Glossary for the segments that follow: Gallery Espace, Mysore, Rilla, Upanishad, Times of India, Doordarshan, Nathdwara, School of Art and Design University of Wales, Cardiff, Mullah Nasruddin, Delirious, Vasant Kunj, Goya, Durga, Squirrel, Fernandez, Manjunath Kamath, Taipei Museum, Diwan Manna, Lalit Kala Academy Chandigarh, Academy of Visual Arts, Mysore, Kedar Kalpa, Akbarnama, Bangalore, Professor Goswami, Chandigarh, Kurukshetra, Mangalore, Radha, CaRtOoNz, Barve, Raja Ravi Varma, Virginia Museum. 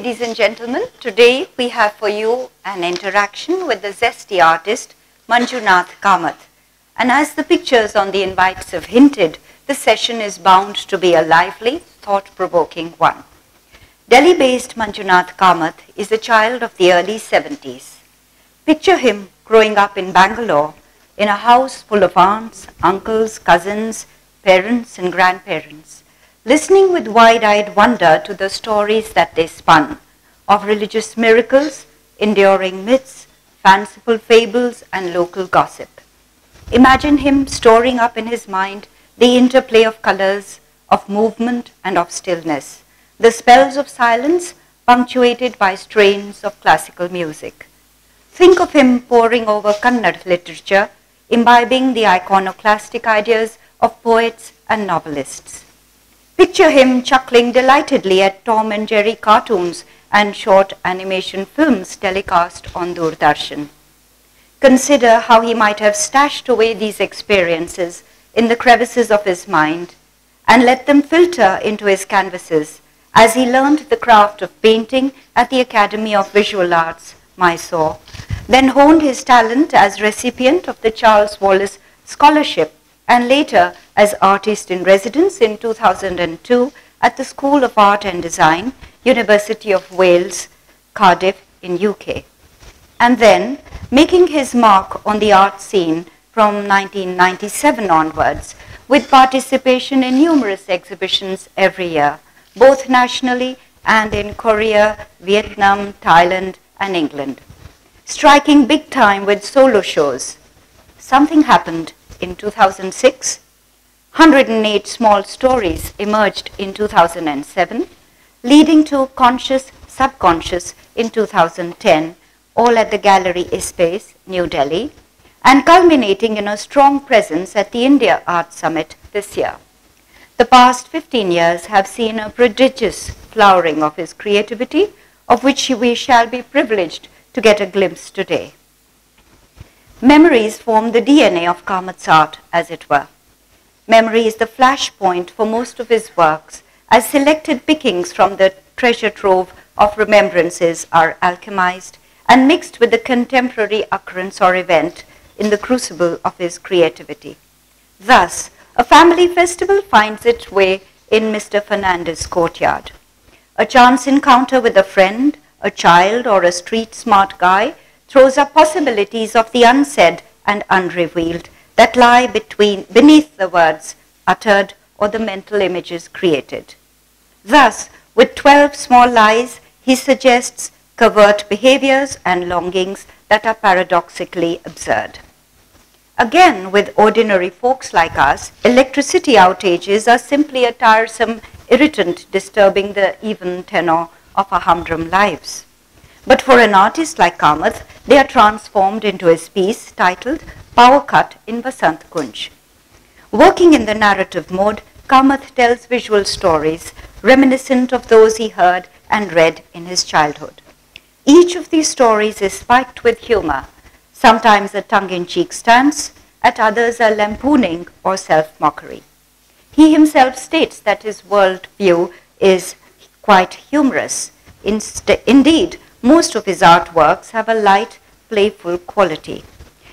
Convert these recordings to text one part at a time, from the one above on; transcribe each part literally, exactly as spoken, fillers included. Ladies and gentlemen, today we have for you an interaction with the zesty artist Manjunath Kamath. And as the pictures on the invites have hinted, the session is bound to be a lively, thought-provoking one. Delhi-based Manjunath Kamath is a child of the early seventies. Picture him growing up in Bangalore in a house full of aunts, uncles, cousins, parents and grandparents, listening with wide-eyed wonder to the stories that they spun, of religious miracles, enduring myths, fanciful fables, and local gossip. Imagine him storing up in his mind the interplay of colors, of movement, and of stillness, the spells of silence punctuated by strains of classical music. Think of him poring over Kannada literature, imbibing the iconoclastic ideas of poets and novelists. Picture him chuckling delightedly at Tom and Jerry cartoons and short animation films telecast on Doordarshan. Consider how he might have stashed away these experiences in the crevices of his mind and let them filter into his canvases as he learned the craft of painting at the Academy of Visual Arts, Mysore, then honed his talent as recipient of the Charles Wallace Scholarship and later as artist in residence in two thousand two at the School of Art and Design, University of Wales, Cardiff in U K. And then, making his mark on the art scene from nineteen ninety-seven onwards, with participation in numerous exhibitions every year, both nationally and in Korea, Vietnam, Thailand, and England. Striking big time with solo shows, something happened in two thousand six, one hundred eight small stories emerged in two thousand seven, leading to Conscious Subconscious in two thousand ten, all at the Gallery Espace, New Delhi, and culminating in a strong presence at the India Art Summit this year. The past fifteen years have seen a prodigious flowering of his creativity, of which we shall be privileged to get a glimpse today. Memories form the D N A of Kamath's art, as it were. Memory is the flashpoint for most of his works, as selected pickings from the treasure trove of remembrances are alchemized and mixed with the contemporary occurrence or event in the crucible of his creativity. Thus, a family festival finds its way in Mister Fernandez's courtyard. A chance encounter with a friend, a child, or a street-smart guy throws up possibilities of the unsaid and unrevealed that lie between, beneath the words uttered or the mental images created. Thus, with twelve small lies, he suggests covert behaviors and longings that are paradoxically absurd. Again, with ordinary folks like us, electricity outages are simply a tiresome irritant disturbing the even tenor of our humdrum lives. But for an artist like Kamath, they are transformed into his piece titled Power Cut in Vasant Kunj. Working in the narrative mode, Kamath tells visual stories reminiscent of those he heard and read in his childhood. Each of these stories is spiked with humor, sometimes a tongue-in-cheek stance, at others a lampooning or self-mockery. He himself states that his world view is quite humorous. Inst- indeed, most of his artworks have a light, playful quality.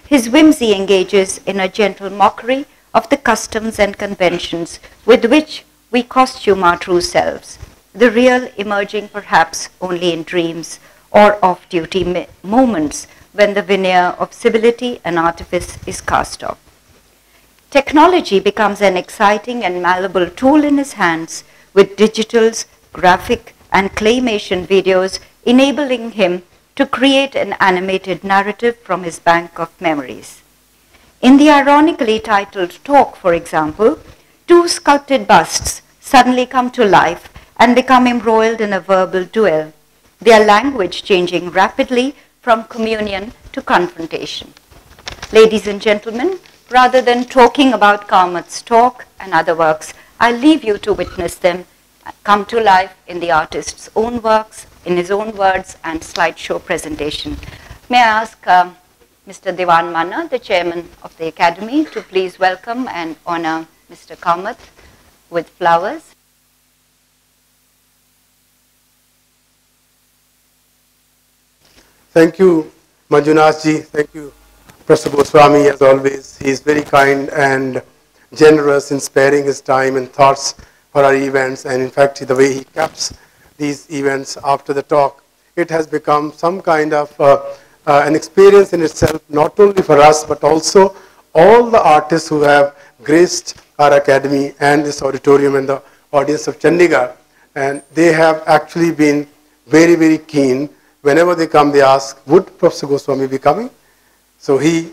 His whimsy engages in a gentle mockery of the customs and conventions with which we costume our true selves, the real emerging perhaps only in dreams or off-duty moments when the veneer of civility and artifice is cast off. Technology becomes an exciting and malleable tool in his hands, with digitals, graphic, and claymation videos enabling him to create an animated narrative from his bank of memories. In the ironically titled talk, for example, two sculpted busts suddenly come to life and become embroiled in a verbal duel, their language changing rapidly from communion to confrontation. Ladies and gentlemen, rather than talking about Kamath's talk and other works, I leave you to witness them come to life in the artist's own works, in his own words, and slideshow presentation. May I ask uh, Mister Diwan Manna, the chairman of the Academy, to please welcome and honor Mister Kamath with flowers. Thank you, Manjunath ji. Thank you, Professor Goswami, as always. He is very kind and generous in sparing his time and thoughts for our events. And in fact, the way he kept these events after the talk, it has become some kind of uh, uh, an experience in itself, not only for us, but also all the artists who have graced our academy and this auditorium and the audience of Chandigarh. And they have actually been very, very keen. Whenever they come, they ask, would Professor Goswami be coming? So he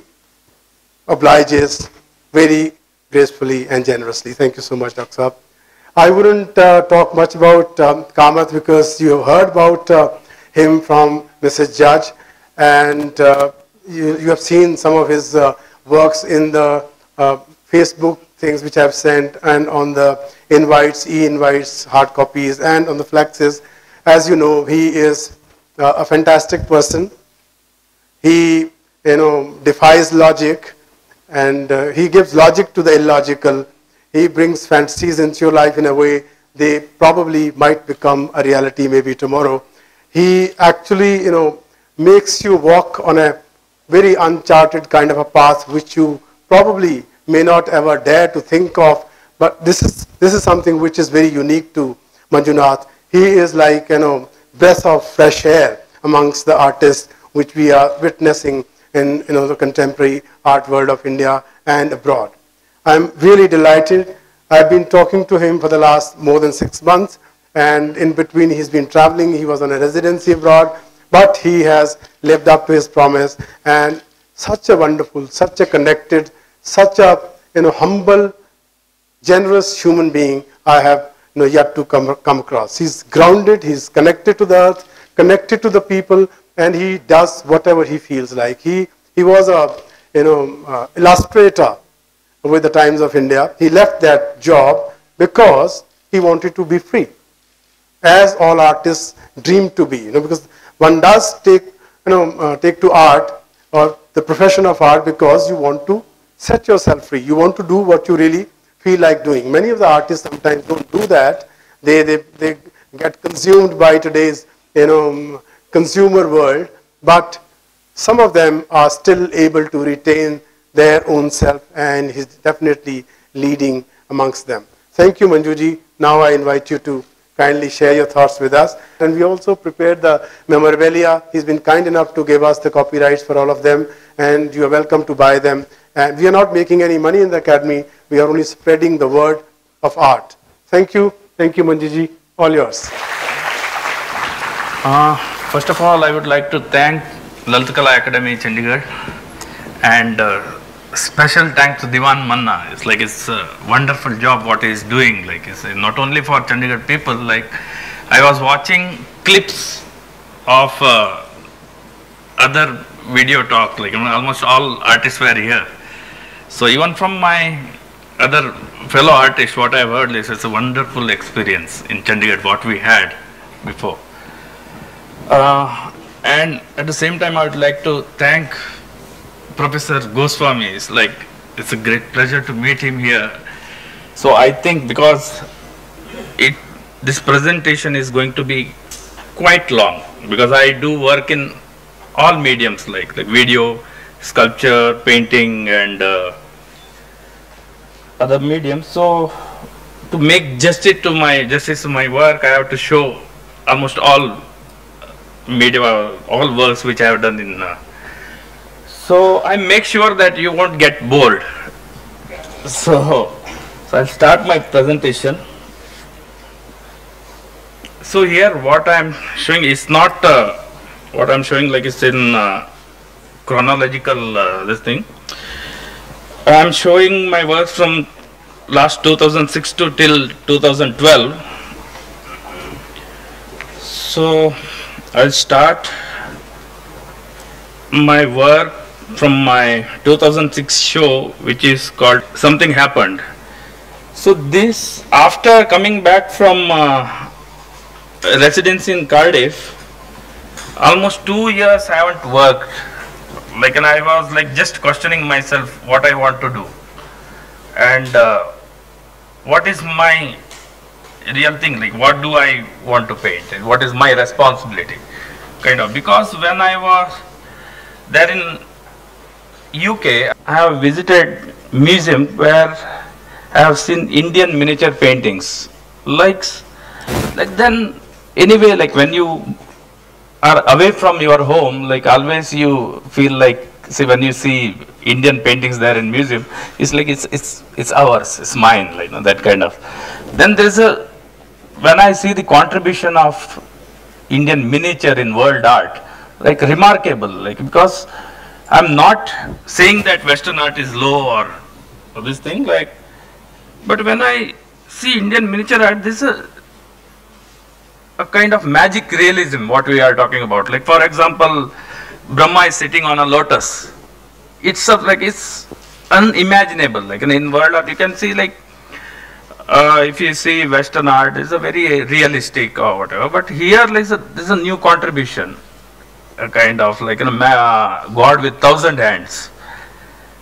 obliges very gracefully and generously. Thank you so much, Doctor Saab. I wouldn't uh, talk much about um, Kamath because you have heard about uh, him from Missus Judge, and uh, you, you have seen some of his uh, works in the uh, Facebook things which I have sent, and on the invites, e-invites, hard copies, and on the flexes. As you know, he is uh, a fantastic person. He, you know, defies logic, and uh, he gives logic to the illogical. He brings fantasies into your life in a way they probably might become a reality maybe tomorrow. He actually, you know, makes you walk on a very uncharted kind of a path which you probably may not ever dare to think of, but this is, this is something which is very unique to Manjunath. He is like, you know, breath of fresh air amongst the artists which we are witnessing in, you know, the contemporary art world of India and abroad. I'm really delighted. I've been talking to him for the last more than six months, and in between he's been traveling. He was on a residency abroad, but he has lived up to his promise, and such a wonderful, such a connected, such a, you know, humble, generous human being I have, you know, yet to come, come across. He's grounded, he's connected to the earth, connected to the people, and he does whatever he feels like. He, he was a, you know, uh, illustrator with the Times of India. He left that job because he wanted to be free, as all artists dream to be, you know, because one does take, you know, uh, take to art or the profession of art because you want to set yourself free. You want to do what you really feel like doing. Many of the artists sometimes don't do that. They, they, they get consumed by today's, you know, consumer world, but some of them are still able to retain their own self, and he's definitely leading amongst them. Thank you, Manjuji. Now I invite you to kindly share your thoughts with us. And we also prepared the memorabilia. He's been kind enough to give us the copyrights for all of them, and you are welcome to buy them. And we are not making any money in the academy. We are only spreading the word of art. Thank you. Thank you, Manjuji. All yours. Uh, first of all, I would like to thank Lalit Kala Academy Chandigarh, and uh, special thanks to Diwan Manna. It's like, it's a wonderful job what he's doing. Like, it's not only for Chandigarh people. Like, I was watching clips of uh, other video talk, like, you know, almost all artists were here. So even from my other fellow artists, what I've heard is it's a wonderful experience in Chandigarh, what we had before. Uh, and at the same time, I would like to thank Professor Goswami. It's like, it's a great pleasure to meet him here. So I think because it, this presentation is going to be quite long, because I do work in all mediums like, like video, sculpture, painting, and uh, other mediums. So to make justice to my justice to my work, I have to show almost all media, all works which I have done in. Uh, So I make sure that you won't get bored. So, so I'll start my presentation. So here what I'm showing is not uh, what I'm showing like it's in uh, chronological uh, this thing. I'm showing my works from last two thousand six to till two thousand twelve. So I'll start my work from my two thousand six show, which is called Something Happened. So this, after coming back from uh, residency in Cardiff, almost two years I haven't worked. Like, and I was like just questioning myself what I want to do, and uh, what is my real thing, like what do I want to paint, and what is my responsibility. kind of, because when I was there in U K, I have visited museum where I have seen Indian miniature paintings. Like, like then anyway, like when you are away from your home, like always you feel like, see, when you see Indian paintings there in museum, it's like it's it's it's ours, it's mine, like, you know, that kind of. Then there's a, when I see the contribution of Indian miniature in world art, like remarkable, like, because I'm not saying that Western art is low or, or this thing, like, but when I see Indian miniature art, this is a, a kind of magic realism what we are talking about. Like, for example, Brahma is sitting on a lotus. It's a, like, it's unimaginable. Like in, in world art, you can see, like, uh, if you see Western art, it's a very realistic or whatever. But here, like, a, there's a new contribution, a kind of like a uh, God with thousand hands.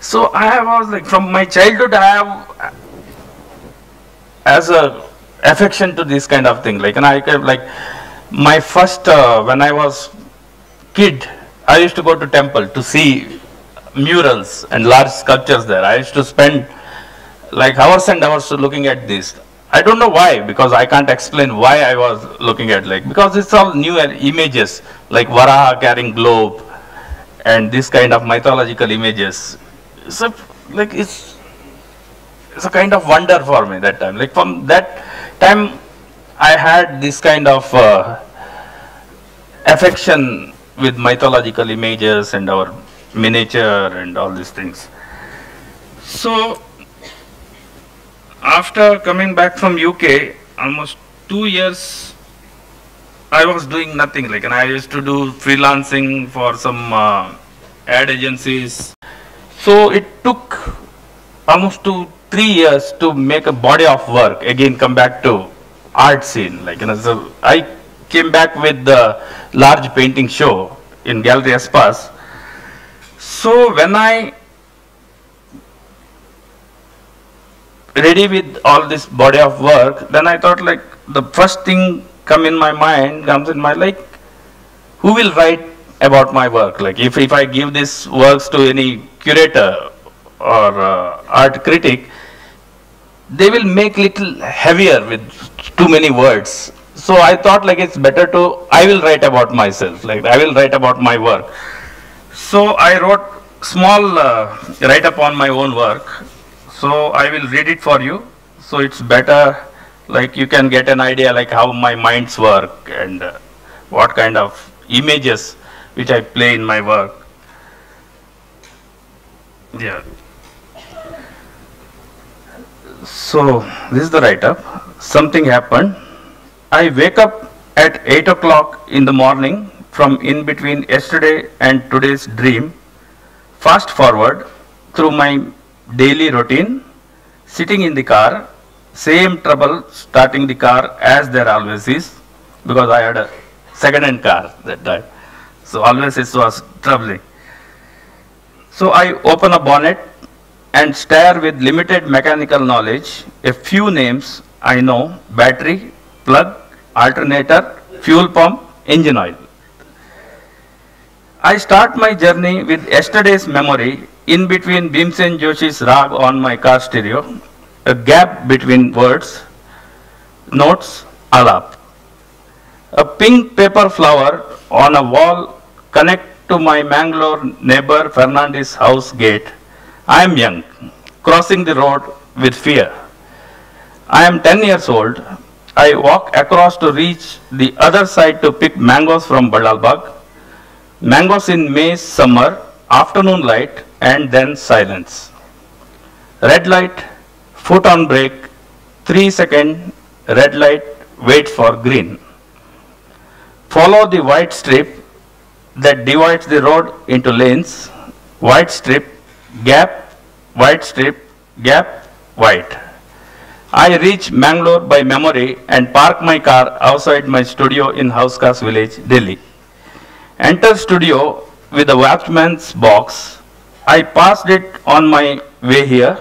So I have always, like, from my childhood, I have as a affection to this kind of thing. Like, and I kept, like, my first uh, when I was kid, I used to go to temple to see murals and large sculptures there. I used to spend like hours and hours looking at this. I don't know why, because I can't explain why I was looking at, like, because it's all new images, like Varaha carrying globe and this kind of mythological images. So like it's it's a kind of wonder for me that time. Like from that time I had this kind of uh, affection with mythological images and our miniature and all these things. So after coming back from U K, almost two years I was doing nothing. Like, and I used to do freelancing for some uh, ad agencies. So it took almost two, three years to make a body of work. Again, come back to art scene. Like, you know, so I came back with the large painting show in Gallery Espace. So when I ready with all this body of work, then I thought, like, the first thing come in my mind, comes in my, like, who will write about my work? Like, if, if I give these works to any curator or uh, art critic, they will make little heavier with too many words. So I thought, like, it's better to, I will write about myself, like, I will write about my work. So I wrote small uh, write-up on my own work. So I will read it for you. So it's better, like, you can get an idea, like, how my minds work and uh, what kind of images which I play in my work. Yeah. So this is the write-up. Something happened. I wake up at eight o'clock in the morning from in between yesterday and today's dream, fast forward through my daily routine, sitting in the car, same trouble starting the car as there always is, because I had a second-hand car that time, so always it was troubling. So I open a bonnet and stare with limited mechanical knowledge, a few names I know, battery, plug, alternator, fuel pump, engine oil. I start my journey with yesterday's memory in between Bhimsen Joshi's rag on my car stereo, a gap between words, notes, alap. A pink paper flower on a wall connect to my Mangalore neighbor Fernandez house gate. I am young, crossing the road with fear. I am ten years old. I walk across to reach the other side to pick mangoes from Badal Bag. Mangoes in May, summer, afternoon light, and then silence. Red light, foot on brake, three second, red light, wait for green. Follow the white strip that divides the road into lanes. White strip, gap, white strip, gap, white. I reach Mangalore by memory and park my car outside my studio in Hauz Khas Village, Delhi. Enter studio with a watchman's box. I passed it on my way here.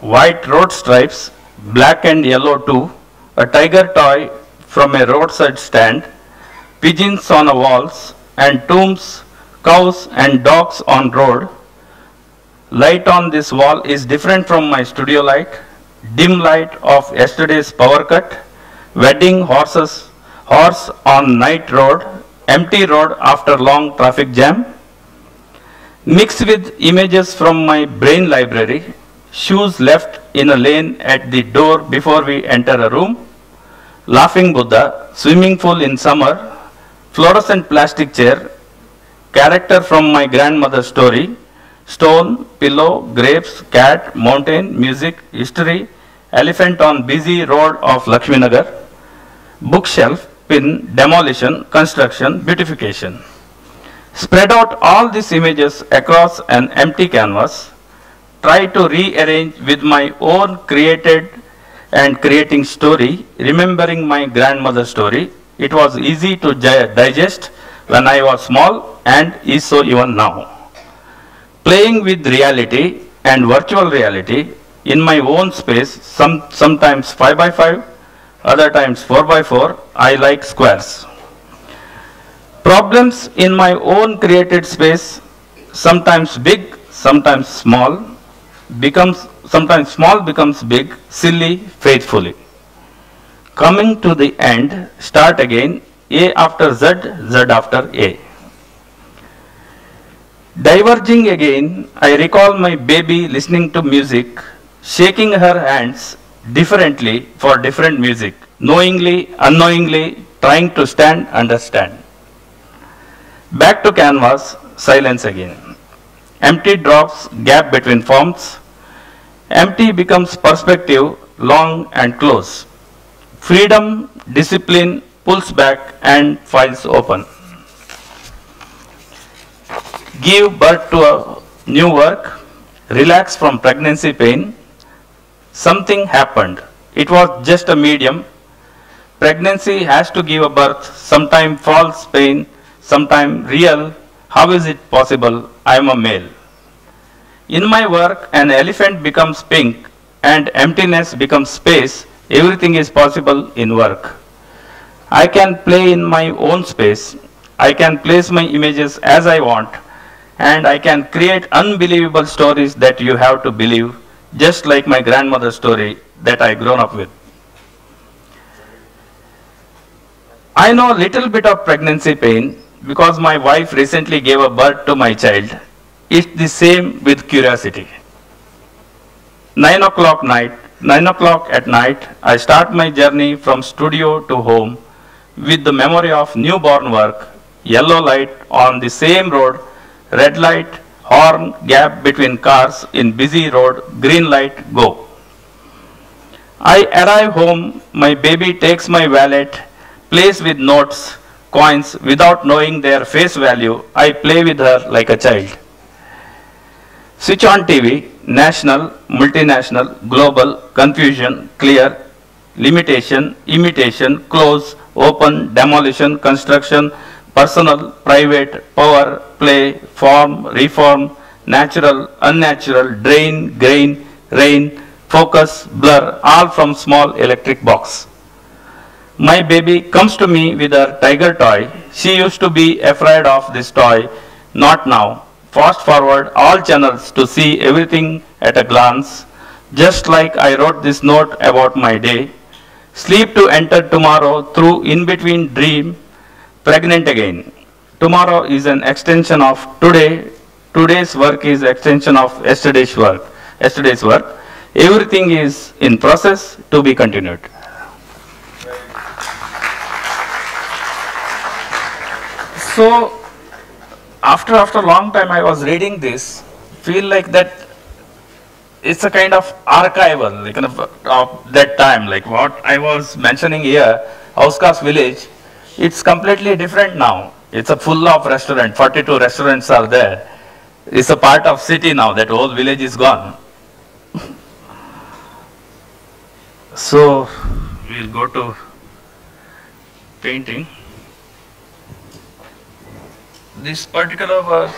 White road stripes, black and yellow too. A tiger toy from a roadside stand. Pigeons on a walls. and tombs, cows and dogs on road. Light on this wall is different from my studio light, dim light of yesterday's power cut, wedding horses, horse on night road, empty road after long traffic jam. Mixed with images from my brain library, shoes left in a lane at the door before we enter a room, laughing Buddha, swimming pool in summer, fluorescent plastic chair, character from my grandmother's story, stone, pillow, grapes, cat, mountain, music, history, elephant on busy road of Lakshminagar, bookshelf, pin, demolition, construction, beautification. Spread out all these images across an empty canvas. Try to rearrange with my own created and creating story, remembering my grandmother's story. It was easy to digest when I was small and is so even now. Playing with reality and virtual reality in my own space, some, sometimes five by five, other times four by four, I like squares. Problems in my own created space, sometimes big, sometimes small, becomes, sometimes small becomes big, silly, faithfully. Coming to the end, start again, A after Z, Z after A. Diverging again, I recall my baby listening to music, shaking her hands differently for different music, knowingly, unknowingly, trying to stand, understand. Back to canvas, silence again. Empty drops, gap between forms. Empty becomes perspective, long and close. Freedom, discipline, pulls back and files open. Give birth to a new work. Relax from pregnancy pain. Something happened. It was just a medium. Pregnancy has to give a birth, sometimes false pain, sometimes real. How is it possible? I am a male. In my work, an elephant becomes pink and emptiness becomes space. Everything is possible in work. I can play in my own space. I can place my images as I want. And I can create unbelievable stories that you have to believe, just like my grandmother's story that I grown up with. I know a little bit of pregnancy pain, because my wife recently gave a birth to my child. It's the same with curiosity. Nine o'clock night, nine o'clock at night, I start my journey from studio to home with the memory of newborn work, yellow light on the same road, red light, horn, gap between cars in busy road, green light, go. I arrive home, my baby takes my wallet, plays with notes, coins without knowing their face value. I play with her like a child. Switch on T V, national, multinational, global, confusion, clear, limitation, imitation, close, open, demolition, construction, personal, private, power, play, form, reform, natural, unnatural, drain, grain, rain, focus, blur, all from small electric box. My baby comes to me with her tiger toy. She used to be afraid of this toy. Not now. Fast forward all channels to see everything at a glance. Just like I wrote this note about my day. Sleep to enter tomorrow through in-between dream. Pregnant again. Tomorrow is an extension of today. Today's work is extension of yesterday's work. Yesterday's work. Everything is in process to be continued. So, after after a long time I was reading this, feel like that it's a kind of archival, like kind of, of that time, like what I was mentioning here, Hauz Khas Village, it's completely different now. It's a full of restaurant, forty-two restaurants are there. It's a part of city now, that whole village is gone. So, we'll go to painting. This particular was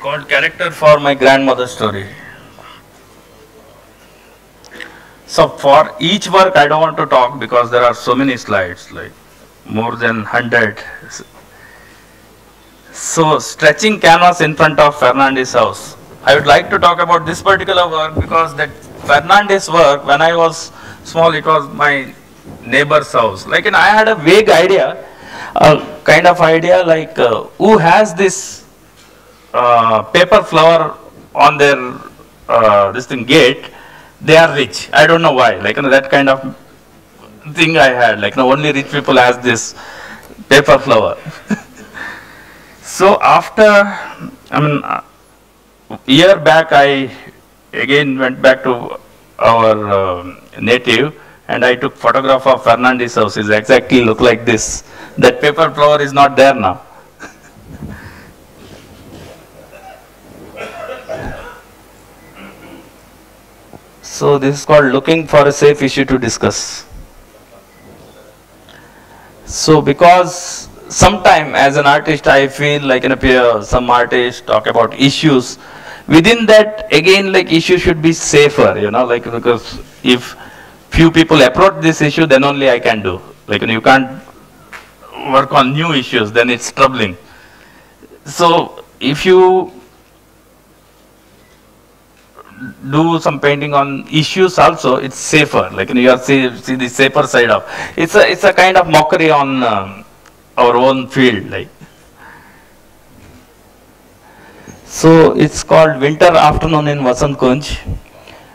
called Character for My Grandmother's Story. So for each work I don't want to talk because there are so many slides, like more than one hundred. So, stretching canvas in front of Fernandez's house. I would like to talk about this particular work because that Fernandez work, when I was small, it was my neighbor's house. Like, and I had a vague idea, uh, kind of idea like, uh, who has this uh, paper flower on their, uh, this thing, gate, they are rich. I don't know why, like, you know, that kind of thing I had, like, you know, only rich people has this paper flower. So after, I mean, uh, year back, I again went back to our um, native, and I took photograph of Fernandez's house. It exactly look like this. That paper flower is not there now. So this is called looking for a safe issue to discuss. So because sometime as an artist, I feel like, you know, some artists talk about issues. Within that, again, like, issue should be safer, you know, like, because if few people approach this issue, then only I can do. Like, you know, you can't work on new issues, then it's troubling. So if you do some painting on issues also, it's safer. Like, you know, you have to see, see the safer side of. It's a, it's a kind of mockery on um, our own field, like. So it's called Winter Afternoon in Vasant Kunj,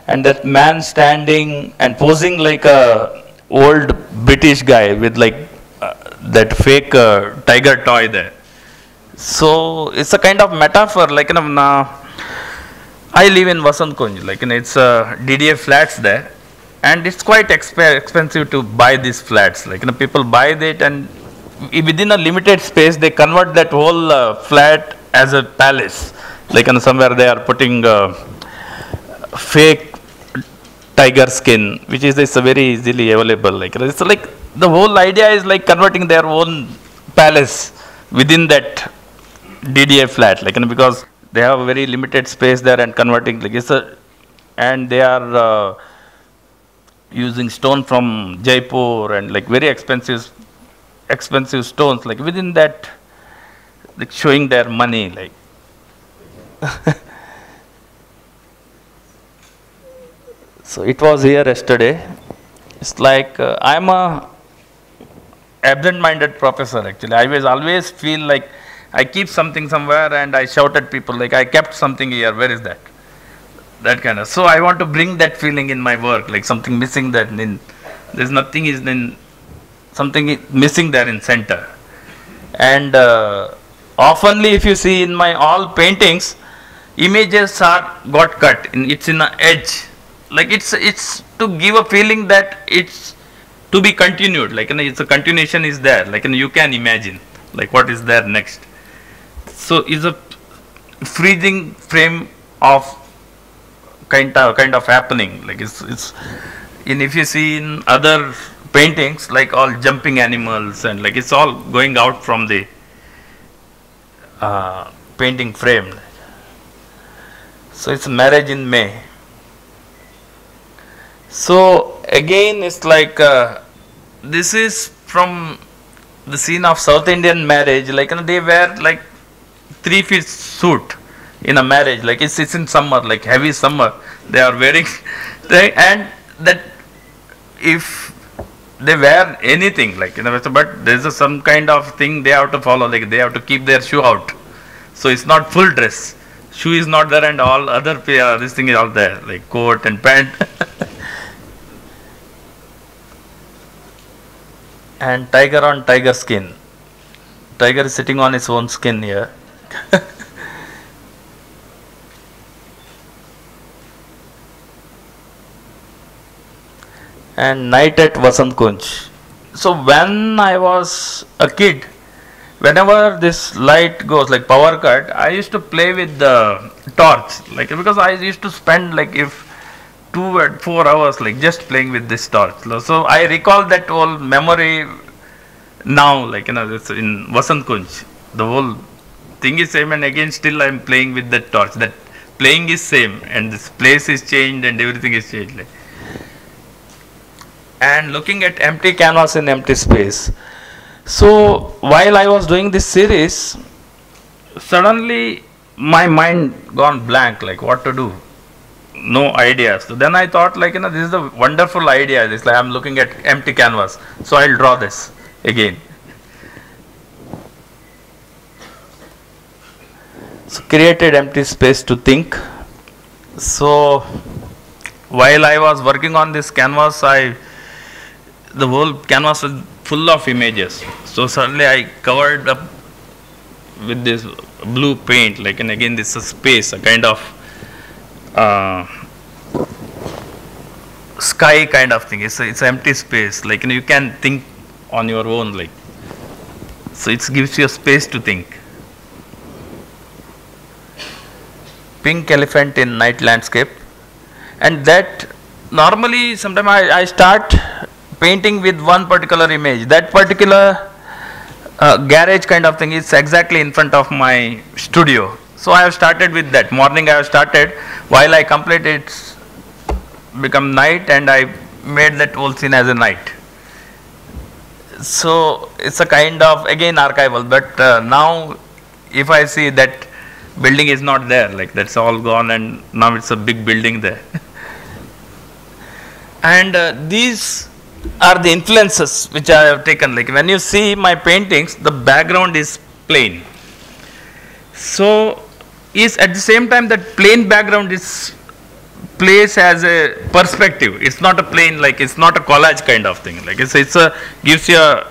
and that man standing and posing like a old British guy with like uh, that fake uh, tiger toy there. So it's a kind of metaphor, like, you know, uh, I live in Vasant Kunj, like, you know, it's uh, D D A flats there, and it's quite exp expensive to buy these flats, like, you know, people buy it and within a limited space, they convert that whole uh, flat as a palace. Like, you know, somewhere they are putting uh, fake tiger skin, which is, is very easily available. Like, it's like the whole idea is like converting their own palace within that D D A flat. Like, you know, because they have a very limited space there and converting. Like, it's a, and they are uh, using stone from Jaipur and like very expensive. expensive stones, like within that, like showing their money, like. So it was here yesterday. It's like, uh, I'm a absent-minded professor, actually. I always, always feel like I keep something somewhere and I shout at people, like, I kept something here, where is that? That kind of, so I want to bring that feeling in my work, like something missing that, in, there's nothing is in, something is missing there in center. And uh, oftenly if you see in my all paintings, images are got cut, in, it's in an edge. Like it's, it's to give a feeling that it's to be continued, like, you know, it's a continuation is there, like, you know, you can imagine, like, what is there next. So it's a freezing frame of kind of, kind of happening, like it's, it's, and if you see in other paintings, like all jumping animals and like it's all going out from the uh, painting frame. So it's Marriage in May. So again, it's like uh, this is from the scene of South Indian marriage. Like, you know, they wear like three piece suit in a marriage. Like it's, it's in summer, like heavy summer. They are wearing, they, and that if they wear anything, like, you know, but there is a, some kind of thing they have to follow, like they have to keep their shoe out. So it's not full dress. Shoe is not there and all other, uh, this thing is all there, like coat and pant. And tiger on tiger skin. Tiger is sitting on his own skin here. And Night at Vasant Kunj. So when I was a kid, whenever this light goes, like power cut, I used to play with the torch, like, because I used to spend like if two or four hours like just playing with this torch. So I recall that whole memory now, like, you know, it's in Vasant Kunj. The whole thing is same and again still I am playing with that torch. That playing is same and this place is changed and everything is changed. Like. And looking at empty canvas in empty space. So while I was doing this series, suddenly my mind gone blank, like what to do, no ideas. So then I thought, like, you know, this is a wonderful idea. It's like I'm looking at empty canvas, so I'll draw this again. So created empty space to think. So while I was working on this canvas, I the whole canvas was full of images. So suddenly I covered up with this blue paint, like, and again this is space, a kind of uh, sky kind of thing. It's a, it's empty space, like, and you can think on your own, like, so it gives you a space to think. Pink elephant in night landscape, and that normally sometimes I, I start painting with one particular image. That particular uh, garage kind of thing is exactly in front of my studio. So I have started with that. Morning I have started, while I complete it's become night, and I made that whole scene as a night. So it's a kind of again archival, but uh, now if I see that building is not there, like that's all gone, and now it's a big building there. And uh, these are the influences which I have taken. Like when you see my paintings, the background is plain. So is at the same time that plain background is placed as a perspective. It's not a plain, like it's not a collage kind of thing. Like it's it's a gives you a,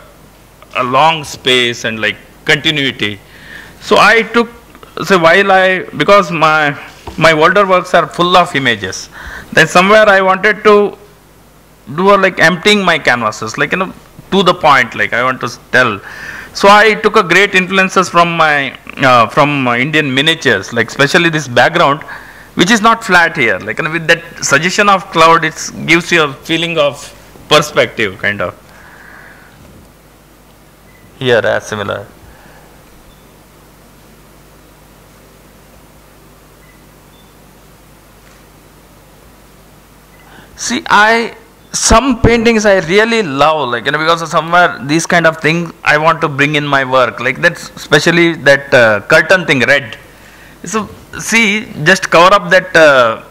a long space and like continuity. So I took. So while I, because my my older works are full of images, then somewhere I wanted to do a, like emptying my canvases, like, you know, to the point, like I want to tell. So I took a great influences from my uh, from my Indian miniatures, like especially this background, which is not flat here, like, and with that suggestion of cloud, it gives you a feeling of perspective, kind of. Here, as similar. See, I, some paintings I really love, like, you know, because of somewhere these kind of things I want to bring in my work, like that's especially that uh, curtain thing, red. So, see, just cover up that, uh,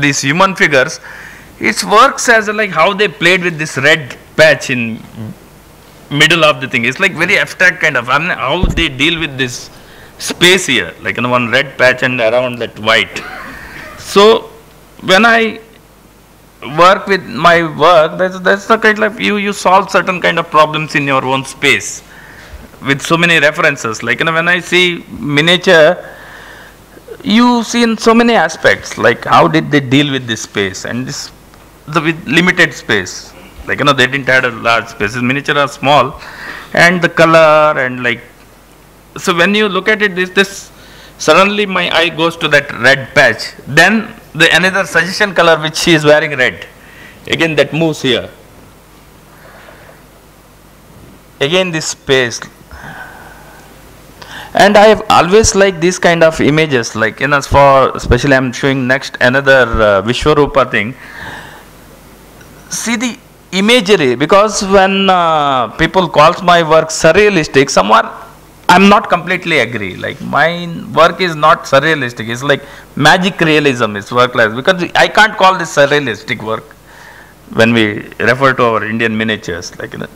these human figures, it works as like how they played with this red patch in middle of the thing. It's like very abstract kind of, I mean, how they deal with this space here, like, you know, one red patch and around that white. So, when I work with my work, that's, that's the kind of, you, you solve certain kind of problems in your own space with so many references. Like, you know, when I see miniature, you see in so many aspects, like how did they deal with this space and this, the with limited space. Like, you know, they didn't have a large space, miniature are small, and the color and like, so when you look at it, this, this suddenly my eye goes to that red patch. Then the another suggestion color which she is wearing red, again that moves here, again this space. And I have always liked these kind of images, like, you know, for especially I am showing next another uh, Vishwarupa thing. See the imagery, because when uh, people calls my work surrealistic, someone I'm not completely agree, like my work is not surrealistic, it's like magic realism is work, like, because I can't call this surrealistic work when we refer to our Indian miniatures, like, you know.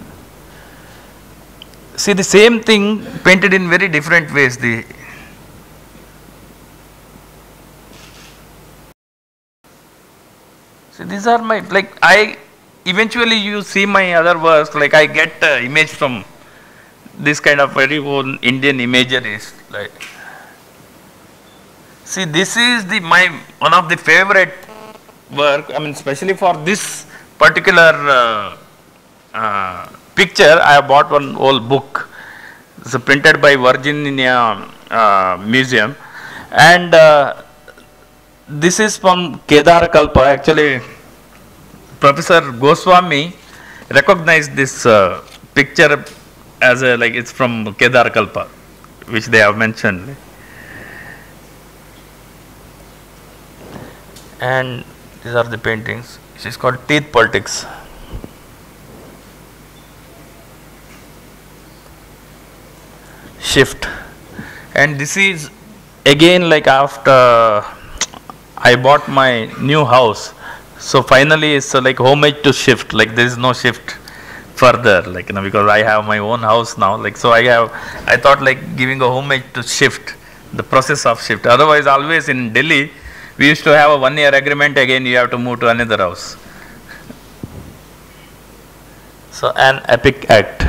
See the same thing painted in very different ways. The see these are my, like I eventually you see my other works, like I get uh, image from this kind of very own Indian imagery. Like, see, this is the my one of the favorite work. I mean, especially for this particular uh, uh, picture, I have bought one old book. It's printed by Virginia uh, Museum, and uh, this is from Kedar Kalpa. Actually, Professor Goswami recognized this uh, picture as a, like it's from Kedar Kalpa, which they have mentioned. And these are the paintings. It is called Teeth Politics. Shift. And this is again like after I bought my new house. So finally it's like homage to shift, like there is no shift further, like, you know, because I have my own house now, like, so I have, I thought like giving a homage to shift, the process of shift. Otherwise always in Delhi, we used to have a one year agreement, again you have to move to another house. So an epic act.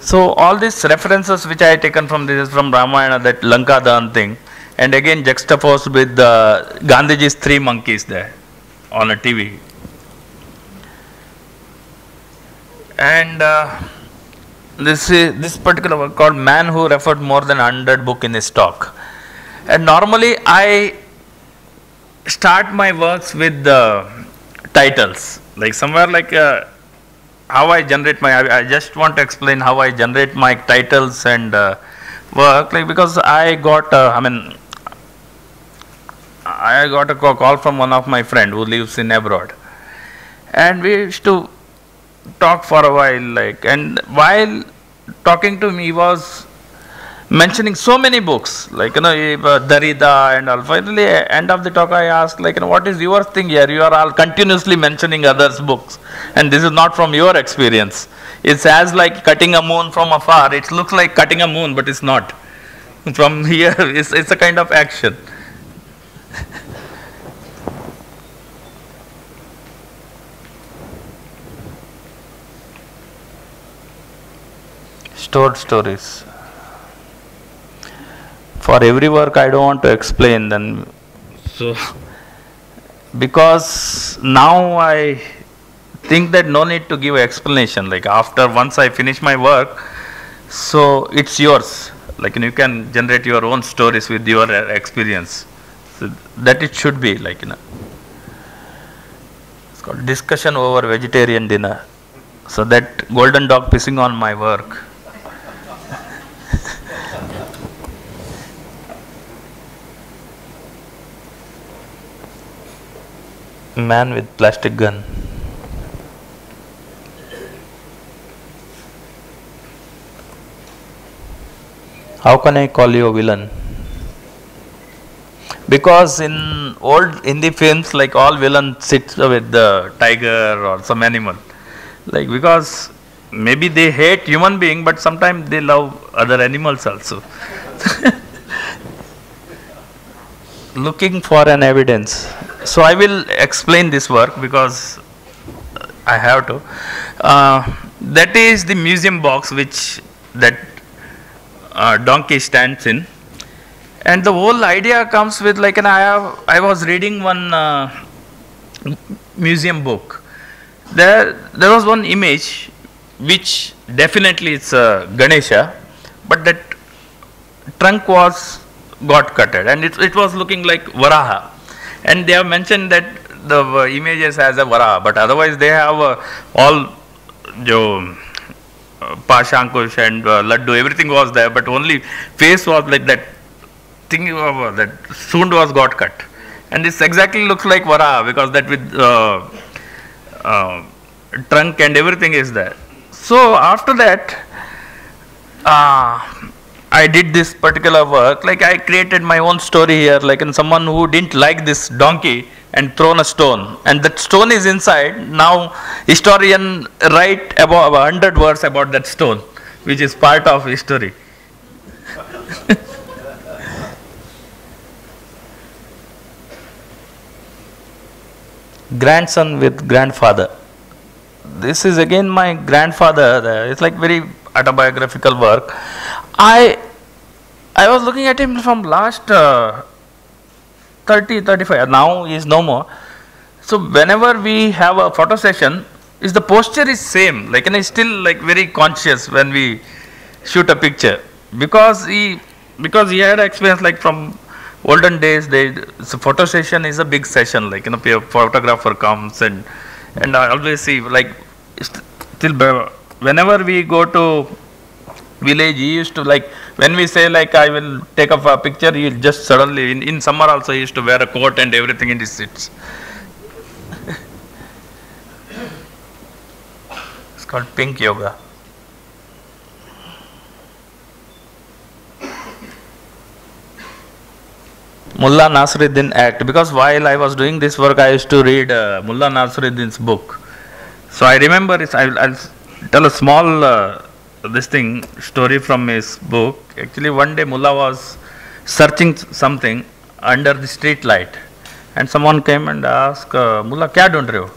So all these references which I had taken from this is from Ramayana, that Lanka Dahan thing, and again juxtaposed with uh, Gandhiji's three monkeys there on a T V. And uh, this is this particular work called Man Who Referred More Than one hundred Books in His Talk. And normally I start my works with the titles, like somewhere like uh, how I generate my, I just want to explain how I generate my titles and uh, work, like, because I got, uh, I mean, I got a call from one of my friend who lives in abroad, and we used to talk for a while, like, and while talking to me he was mentioning so many books, like, you know, Darida and all. Finally, end of the talk I asked, like, you know, what is your thing here? You are all continuously mentioning others' books, and this is not from your experience. It's as like cutting a moon from afar. It looks like cutting a moon, but it's not. From here, it's, it's a kind of action. Stored stories. For every work I don't want to explain then, so because now I think that no need to give explanation, like after once I finish my work, so it's yours, like, you know, you can generate your own stories with your experience, so that it should be, like, you know, it's called discussion over vegetarian dinner, so that golden dog pissing on my work. Man with plastic gun. How can I call you a villain? Because in old Hindi films, like, all villains sit with the tiger or some animal, like, because maybe they hate human being, but sometimes they love other animals also. Looking for an evidence. So I will explain this work because I have to. Uh, that is the museum box which that uh, donkey stands in, and the whole idea comes with, like, and I have I was reading one uh, museum book. There there was one image which definitely it's a Ganesha, but that trunk was got cutted, and it it was looking like Varaha. And they have mentioned that the uh, images as a Varaha, but otherwise they have uh, all jo, uh, Pashankush and uh, Laddu, everything was there, but only face was like that thing, uh, that sound was got cut. And this exactly looks like Varaha because that with uh, uh, trunk and everything is there. So after that, uh, I did this particular work, like I created my own story here, like, and someone who didn't like this donkey and thrown a stone, and that stone is inside. Now historian write about one hundred words about that stone, which is part of history. Grandson with grandfather. This is again my grandfather. It's like very autobiographical work. I I was looking at him from last uh, thirty, thirty-five, now he is no more. So whenever we have a photo session, is the posture is same, like, and he's still like very conscious when we shoot a picture, because he because he had experience, like, from olden days. They so photo session is a big session, like, you know, a photographer comes, and and I always see, like, still whenever we go to village, he used to, like, when we say, like, I will take up a picture, he just suddenly, in, in summer also he used to wear a coat and everything in his seats. It's called pink yoga. Mullah Nasruddin Act, because while I was doing this work, I used to read uh, Mullah Nasruddin's book. So I remember, it's, I'll, I'll tell a small uh, this thing story from his book. Actually, one day Mullah was searching something under the street light, and someone came and asked uh, Mullah, "Kya dhoond rahe ho?"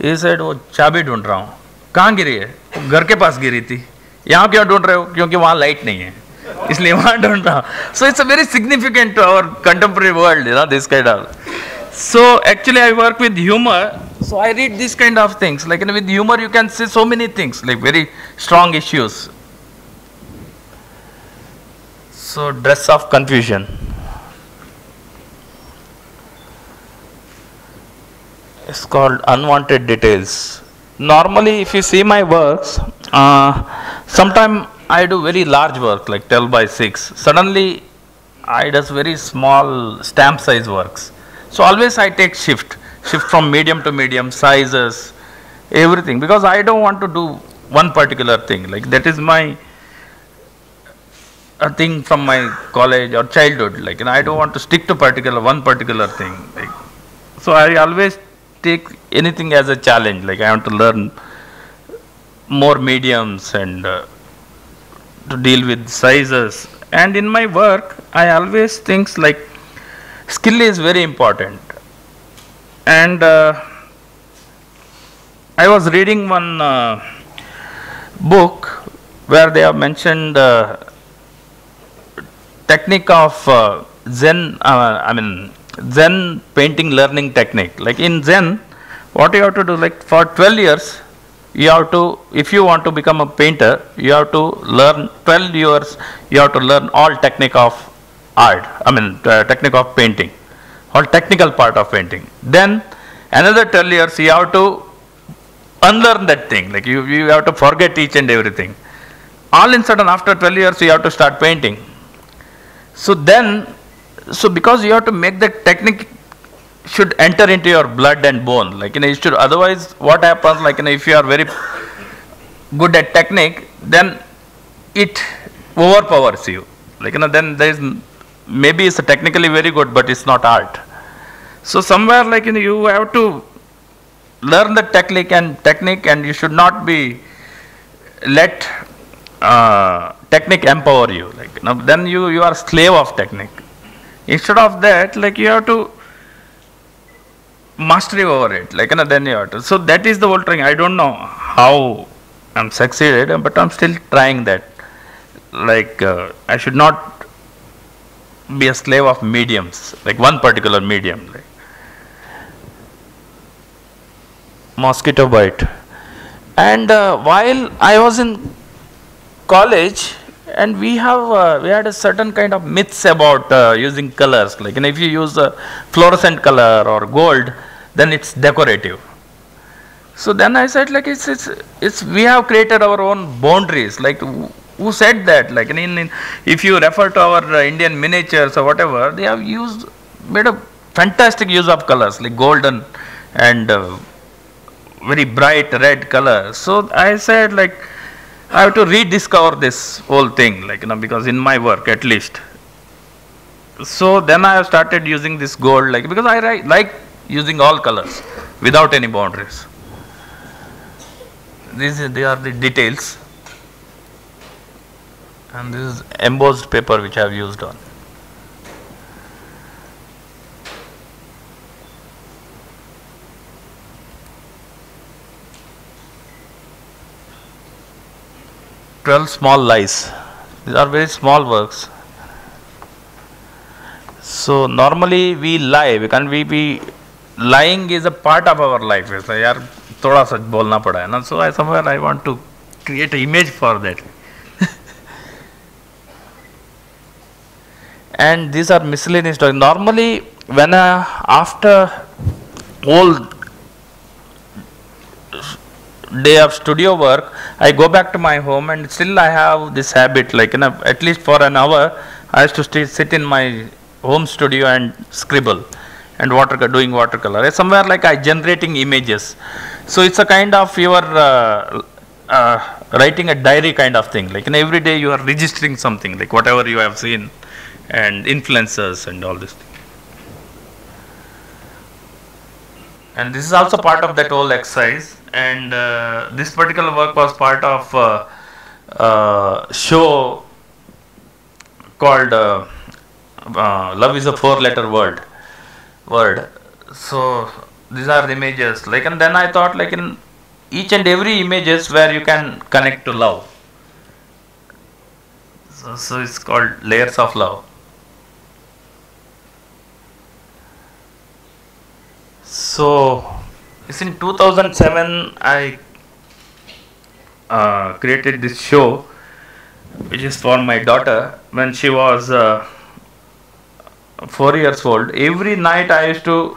He said, "Oh, chabi dhoond raha hoon." "Kahan giri hai?" "Ghar ke paas giri thi." "Yahan kya dhoond rahe ho?" "Kyunki wahan light nahi hai. Isliye wahan dhoond raha hoon." So it's a very significant to our contemporary world, you know, this kind of. So actually, I work with humor. So I read these kind of things. Like, you know, with humor, you can see so many things, like very strong issues. So dress of confusion. It's called unwanted details. Normally, if you see my works, uh, sometimes I do very large work, like twelve by six. Suddenly, I do very small stamp size works. So always I take shift. Shift from medium to medium, sizes, everything, because I don't want to do one particular thing. Like, that is my a thing from my college or childhood. Like, and I don't want to stick to particular one particular thing. Like, so I always take anything as a challenge. Like, I want to learn more mediums and uh, to deal with sizes. And in my work, I always think like skill is very important. And uh, I was reading one uh, book where they have mentioned the uh, technique of uh, Zen, uh, I mean Zen painting learning technique. Like in Zen, what you have to do, like for twelve years, you have to, if you want to become a painter, you have to learn twelve years, you have to learn all technique of art, I mean uh, technique of painting. Or technical part of painting. Then another twelve years you have to unlearn that thing. Like you, you have to forget each and everything. All in sudden after twelve years you have to start painting. So then, so because you have to make that technique should enter into your blood and bone. Like, you know, you should, otherwise what happens, like, you know, if you are very good at technique, then it overpowers you. Like, you know, then there is, maybe it's technically very good, but it's not art. So somewhere, like, you know, you have to learn the technique and technique, and you should not be let uh, technique empower you. Like, you know, then you you are slave of technique. Instead of that, like, you have to mastery over it. Like, you know, then you have to. So that is the whole thing. I don't know how I'm succeeded, but I'm still trying that. Like, uh, I should not be a slave of mediums, like one particular medium. Like mosquito bite. And uh, while I was in college, and we have uh, we had a certain kind of myths about uh, using colors. Like, and if you use a fluorescent color or gold, then it's decorative. So then I said, like, it's it's it's we have created our own boundaries. Like, who said that? Like, in, in, if you refer to our uh, Indian miniatures or whatever, they have used, made a fantastic use of colors, like golden and uh, very bright red color. So I said, like, I have to rediscover this whole thing, like, you know, because in my work at least. So then I have started using this gold, like, because I like using all colors without any boundaries. These they are the details. And this is embossed paper which I have used on. twelve small lies. These are very small works. So normally we lie, because we be lying is a part of our life. It's like, yaar, thoda sach bolna pada hai na. So I somewhere I want to create an image for that. And these are miscellaneous stories. Normally, when uh, after whole day of studio work, I go back to my home, and still I have this habit, like, you know, at least for an hour, I used to sit in my home studio and scribble and water doing watercolor. Somewhere like I generating images. So it's a kind of your uh, uh, writing a diary kind of thing. Like, you know, every day you are registering something, like whatever you have seen. and influencers and all this thing. And this is also part of that whole exercise, and uh, this particular work was part of uh, uh, show called uh, uh, Love is a Four Letter Word. Word. So these are the images, like, and then I thought, like, in each and every images where you can connect to love. So, so it's called Layers of Love. So it's in two thousand seven I uh, created this show, which is for my daughter. When she was uh, four years old, every night I used to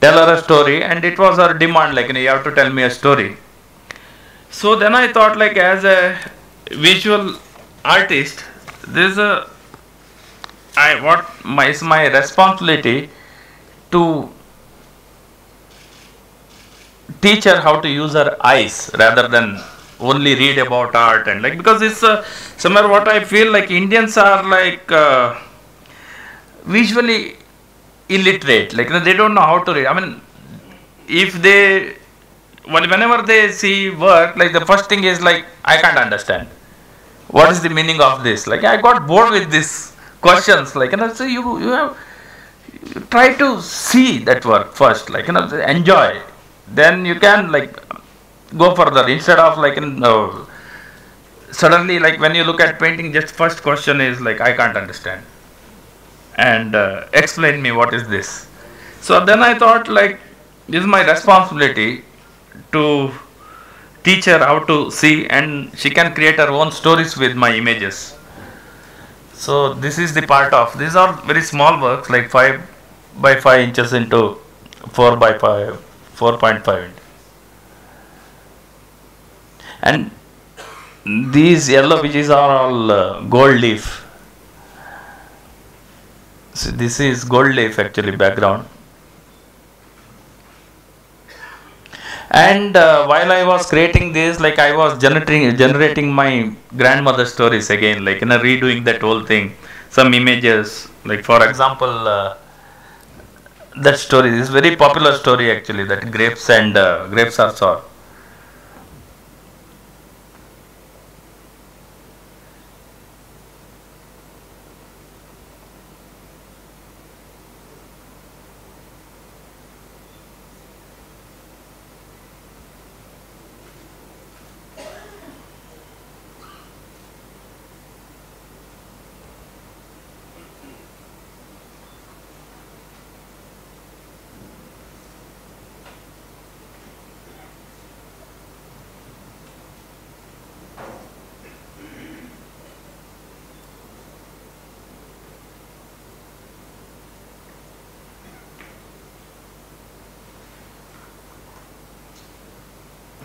tell her a story, and it was her demand, like, you know, you have to tell me a story. So then I thought, like, as a visual artist, there's a I what my is my responsibility to teach her how to use her eyes rather than only read about art, and like, because it's uh, somewhere what I feel like Indians are like uh, visually illiterate, like they don't know how to read. I mean, if they, well, whenever they see work, like the first thing is like, I can't understand. What is the meaning of this? Like, I got bored with these questions, like, and you know, so you, you have, you try to see that work first, like, you know, enjoy. Then you can like go further, instead of like, you know, suddenly like when you look at painting, just first question is like, I can't understand, and uh, explain me what is this. So then I thought, like, this is my responsibility to teach her how to see, and she can create her own stories with my images. So this is the part of, these are very small works, like five by five inches into four by five. four point five. And these yellow pages are all uh, gold leaf. So this is gold leaf actually background. And uh, while I was creating this, like, I was generating generating my grandmother stories again, like, you know, redoing that whole thing. Some images, like, for example, uh, that story, this very popular story actually, that grapes and uh, grapes are sour.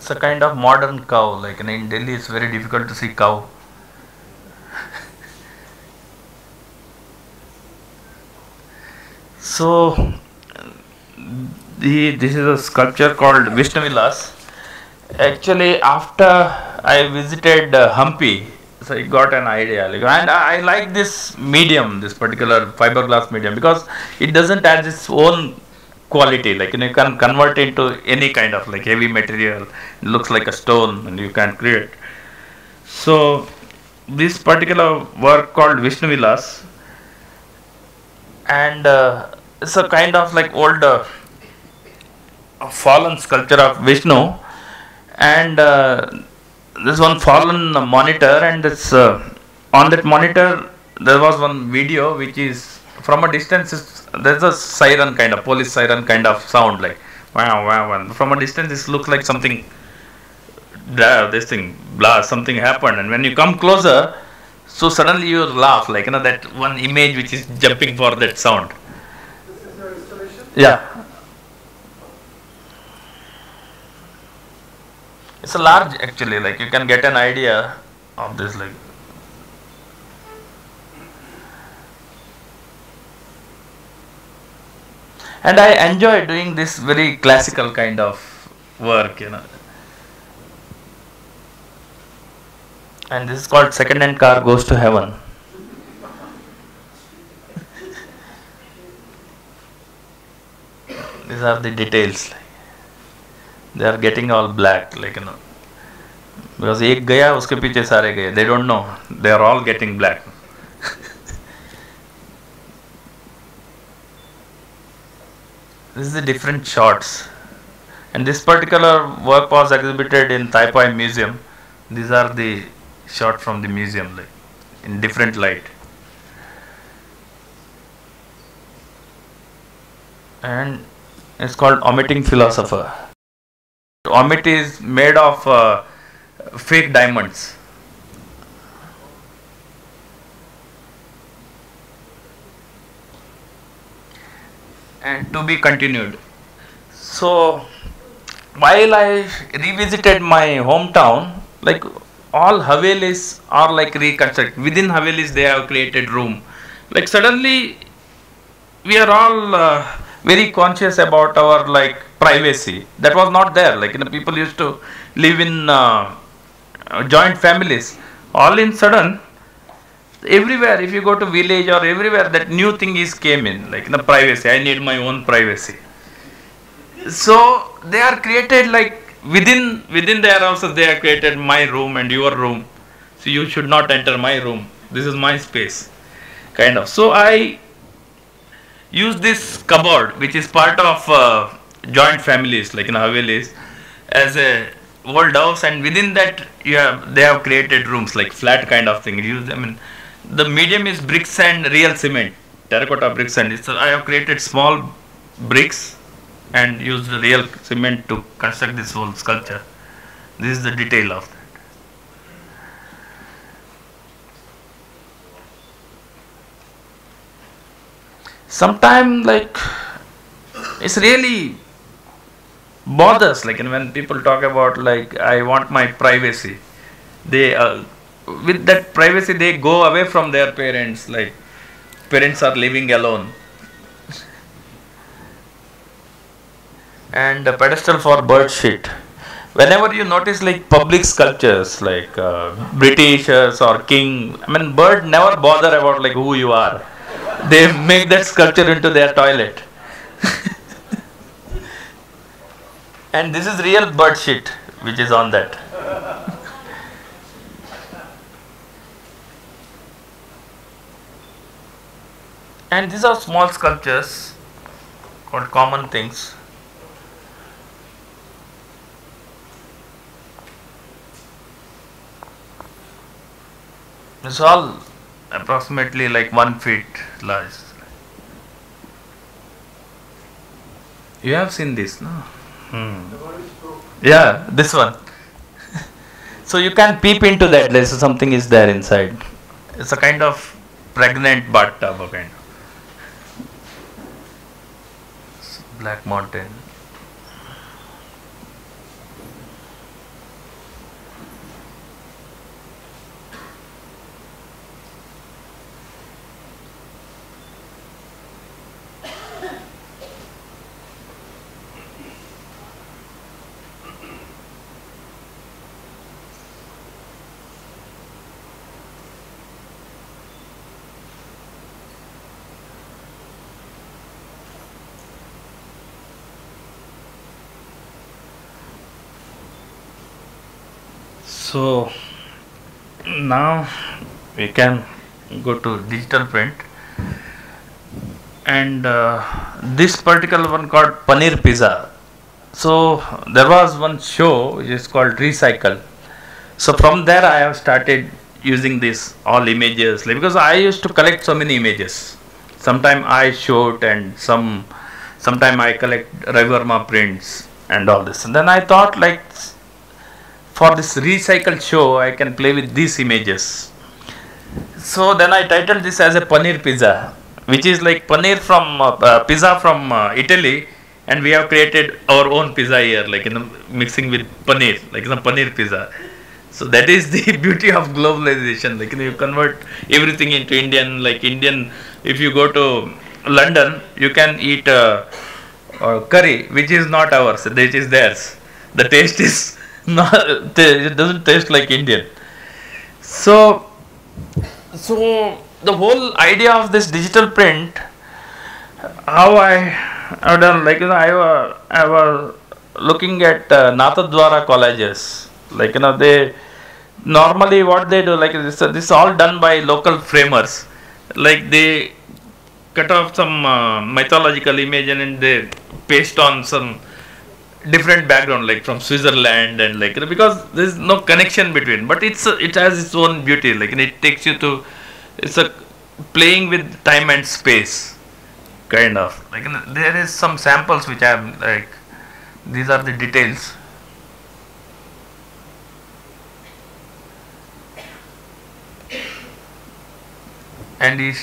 It's a kind of modern cow, like, and in Delhi it's very difficult to see cow. So, the, this is a sculpture called Vishnu Vilas. Actually, after I visited uh, Hampi, so I got an idea. Like, and I, I like this medium, this particular fiberglass medium, because it doesn't add its own quality, like, you know, you can convert into any kind of like heavy material, it looks like a stone, and you can create. So this particular work called Vishnu Vilas, and uh, it's a kind of like old uh, fallen sculpture of Vishnu, and uh, this one fallen monitor, and it's uh, on that monitor there was one video which is from a distance, it's, there's a siren kind of, police siren kind of sound, like wow, wow, and from a distance this looks like something, this thing, blah, something happened, and when you come closer, so suddenly you laugh, like, you know, that one image which is jumping for that sound. This is your installation? Yeah. It's a large actually, like, you can get an idea of this, like. And I enjoy doing this very classical kind of work, you know. And this is called Second Hand Car Goes to Heaven. These are the details. They are getting all black, like, you know, because ek gaya, uske piche sare gaye. They don't know. They are all getting black. This is the different shots. And this particular work was exhibited in Taipei Museum. These are the shots from the museum, like, in different light. And it's called Omitting Philosopher. Omit is made of uh, fake diamonds. And to be continued. So, while I revisited my hometown, like all Havelis are like reconstructed. Within Havelis they have created room. Like suddenly we are all uh, very conscious about our like privacy. That was not there. Like, you know, people used to live in uh, joint families. All in sudden, everywhere if you go to village or everywhere, that new thing is came in. Like, you know, privacy. I need my own privacy. So they are created like within within their houses. They are created my room and your room. So you should not enter my room. This is my space, kind of. So I use this cupboard, which is part of uh, joint families, like in Havelis, as a old house, and within that you have they have created rooms like flat kind of thing. Use them. I mean, the medium is bricks and real cement, terracotta bricks, and so I have created small bricks and use the real cement to construct this whole sculpture. This is the detail of that. Sometimes, like, it's really bothers, like, and when people talk about, like, I want my privacy, they, uh, with that privacy, they go away from their parents, like, parents are living alone. And a pedestal for bird shit. Whenever you notice like public sculptures like uh, Britishers or king, I mean, bird never bother about like who you are. They make that sculpture into their toilet. And this is real bird shit which is on that. And these are small sculptures called common things. It's all approximately like one feet large. You have seen this, no? Hmm. Yeah, this one. So you can peep into that. Let's say something is there inside. It's a kind of pregnant bathtub, kind of. Black Mountain. So now we can go to digital print, and uh, this particular one called Paneer Pizza. So there was one show which is called Recycle. So from there I have started using this all images, like, because I used to collect so many images. Sometime I shoot and some sometime I collect Ravi Varma prints and all this. And then I thought, like, for this recycled show, I can play with these images. So then I titled this as a Paneer Pizza, which is like paneer from uh, uh, pizza from uh, Italy, and we have created our own pizza here, like, you know, mixing with paneer, like some paneer pizza. So that is the beauty of globalization. Like, you know, you convert everything into Indian. Like Indian, if you go to London, you can eat uh, uh, curry, which is not ours, which is theirs. The taste is. No, it doesn't taste like Indian. So, so the whole idea of this digital print, how I I've done like you know, I was I was looking at uh, Nathdwara colleges. Like you know, they normally what they do like this. This is all done by local framers. Like they cut off some uh, mythological image and then they paste on some different background, like from Switzerland and like because there is no connection between. But it's uh, it has its own beauty. Like and it takes you to it's a playing with time and space. Kind of like there is some samples which I am like these are the details. And each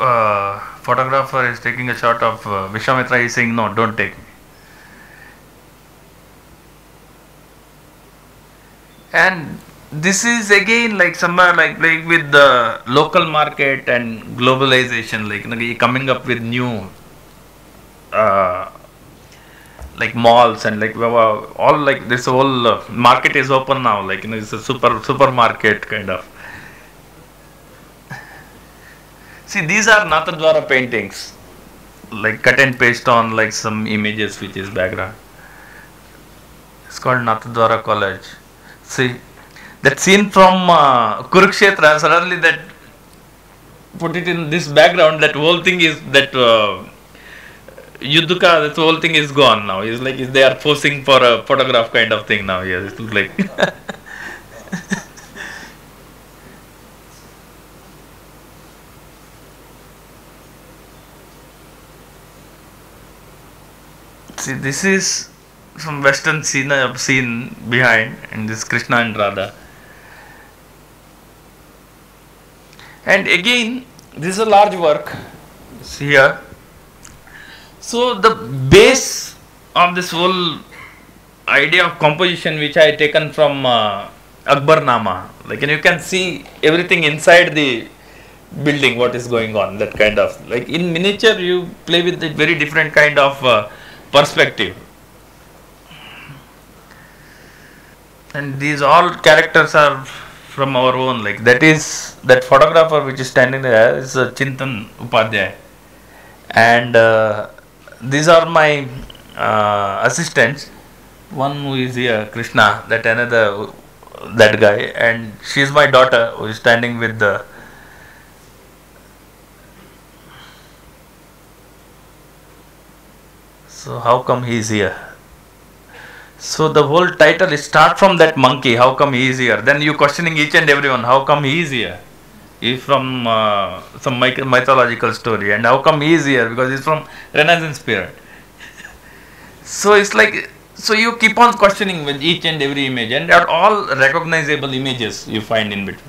uh, photographer is taking a shot of uh, Vishwamitra is saying no, don't take me. And this is again like somewhere like playing like with the local market and globalization, like you know, coming up with new uh, like malls and like all like this whole uh, market is open now, like you know, it's a super supermarket kind of. See, these are Nathdwara paintings, like cut and paste on like some images which is background. It's called Nathdwara College. See. That scene from uh, Kurukshetra, suddenly that put it in this background, that whole thing is, that uh, Yudhuka, that whole thing is gone now. It's like they are posing for a photograph kind of thing now. Yes, it looks like. See, this is some Western scene I have seen behind, and this Krishna and Radha. And again, this is a large work. See here. So the base of this whole idea of composition, which I had taken from uh, Akbarnama, like, and you can see everything inside the building, what is going on, that kind of like in miniature, you play with a very different kind of uh, perspective. And these all characters are from our own, like that is, that photographer which is standing there is uh, Chintan Upadhyay. And uh, these are my uh, assistants, one who is here, Krishna, that another, that guy, and she is my daughter who is standing with the, so how come he is here? So the whole title is start from that monkey, how come he is here? Then you questioning each and everyone, how come he is here? He is from uh, some mythological story, and how come he is here? Because he is from Renaissance period. So it's like, so you keep on questioning with each and every image, and they are all recognizable images you find in between.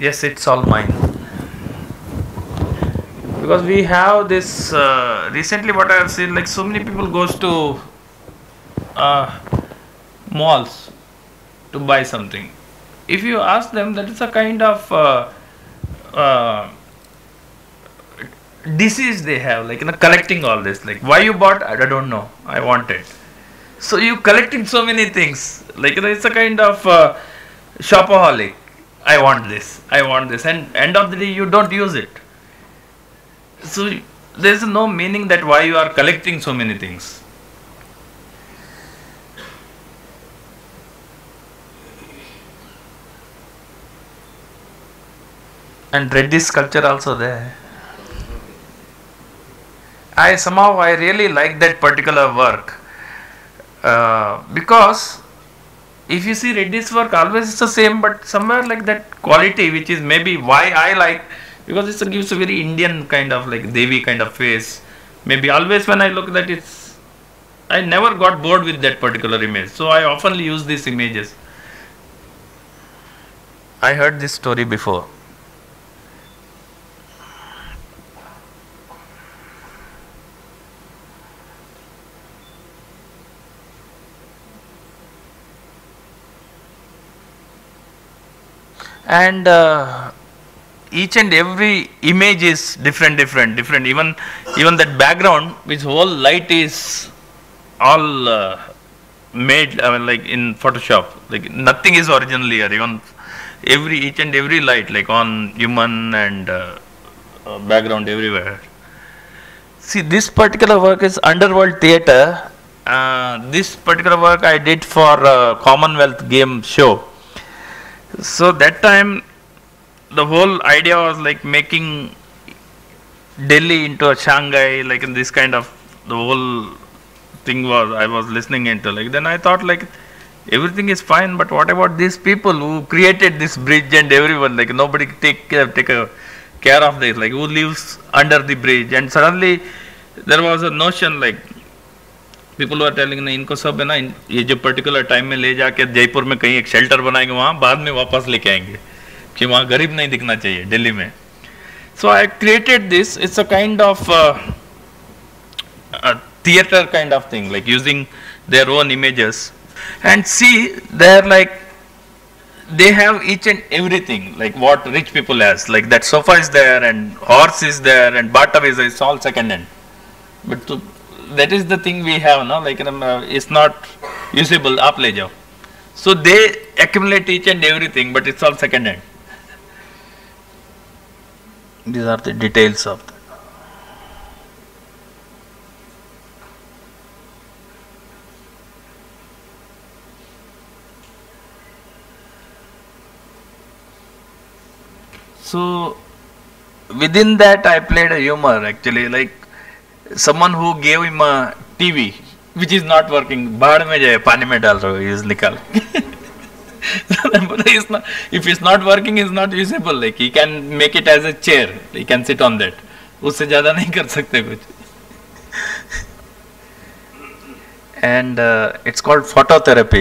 Yes, it's all mine. Because we have this, uh, recently what I have seen, like so many people goes to uh, malls to buy something. If you ask them, that is a kind of uh, uh, disease they have, like you know, collecting all this. Like why you bought? I don't know. I want it. So you collecting so many things. Like you know, it's a kind of uh, shopaholic. I want this, I want this, and end of the day you don't use it. So there is no meaning that why you are collecting so many things. And Reddy's sculpture also there. I somehow I really like that particular work uh, because if you see Reddy's work, always it's the same, but somewhere like that quality, which is maybe why I like, because it gives a very Indian kind of like Devi kind of face. Maybe always when I look at that, it's, I never got bored with that particular image. So I often use these images. I heard this story before. And uh, each and every image is different, different, different. Even, even that background, which whole light is all uh, made, I mean, like in Photoshop. Like nothing is original here. Even every each and every light, like on human and uh, uh, background everywhere. See, this particular work is Underworld Theatre. Uh, this particular work I did for uh, Commonwealth Game show. So that time, the whole idea was like making Delhi into a Shanghai, like in this kind of the whole thing was I was listening into. Like then I thought like everything is fine, but what about these people who created this bridge and everyone, like nobody take care, take a care of this, like who lives under the bridge? And suddenly there was a notion like people were telling na inko sab hai na in ye jo particular time mein le ja ke Jaipur mein kahin ek shelter banayenge wahan baad mein wapas leke aayenge. कि वहाँ गरीब नहीं दिखना चाहिए दिल्ली में. So I created this it's a kind of theatre kind of thing like using their own images and see there like they have each and everything like what rich people has like that sofa is there and horse is there and Bata is it's all second hand but that is the thing we have no like it's not usable आप ले जाओ so they accumulate each and everything but it's all second hand. These are the details of that. So within that I played a humor actually, like someone who gave him a T V which is not working. Baad mein jaye, pani mein dal raho, is nikal. It's not, if it's not working, it's not usable. Like he can make it as a chair. He can sit on that. उससे ज़्यादा नहीं कर सकते कुछ. And uh, it's called phototherapy.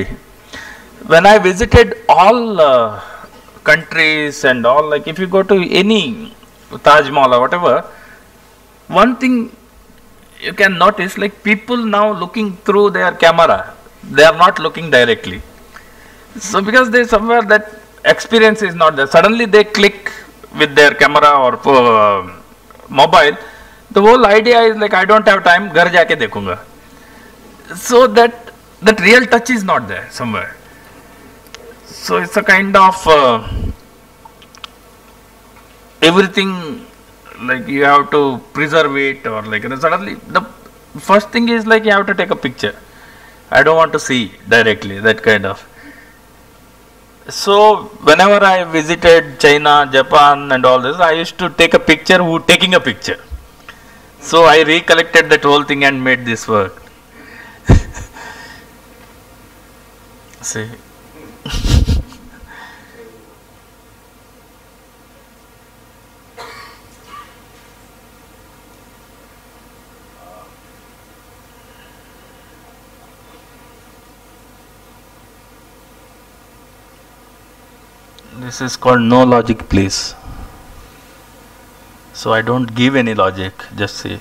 When I visited all uh, countries and all, like if you go to any Taj Mahal or whatever, one thing you can notice, like people now looking through their camera. They are not looking directly. So because they somewhere that experience is not there, suddenly they click with their camera or uh, mobile. The whole idea is like I don't have time, घर जाके देखूँगा. So that that real touch is not there somewhere. So it's a kind of uh, everything like you have to preserve it or like and suddenly the first thing is like you have to take a picture. I don't want to see directly that kind of. So whenever I visited China, Japan and all this, I used to take a picture who taking a picture. So I recollected that whole thing and made this work. See. This is called No Logic Please. So I don't give any logic, just see.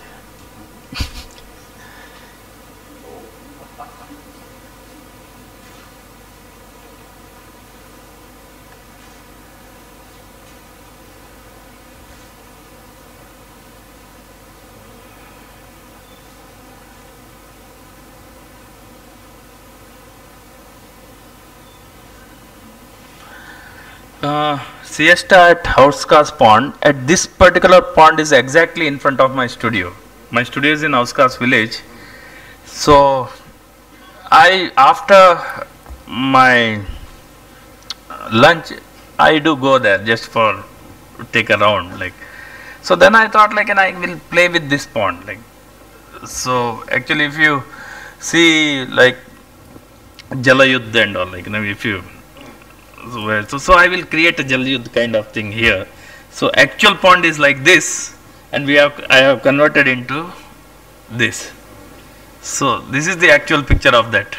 Uh, siesta at Hauz Khas Pond. At this particular pond is exactly in front of my studio. My studio is in Hauz Khas Village. So I, after my lunch, I do go there just for take a round. Like so, then I thought like, and I will play with this pond. Like so, actually, if you see like Jalayuddha and all, like you know, if you. So, so I will create a Jalyud kind of thing here. So actual pond is like this and we have, I have converted into this. So this is the actual picture of that.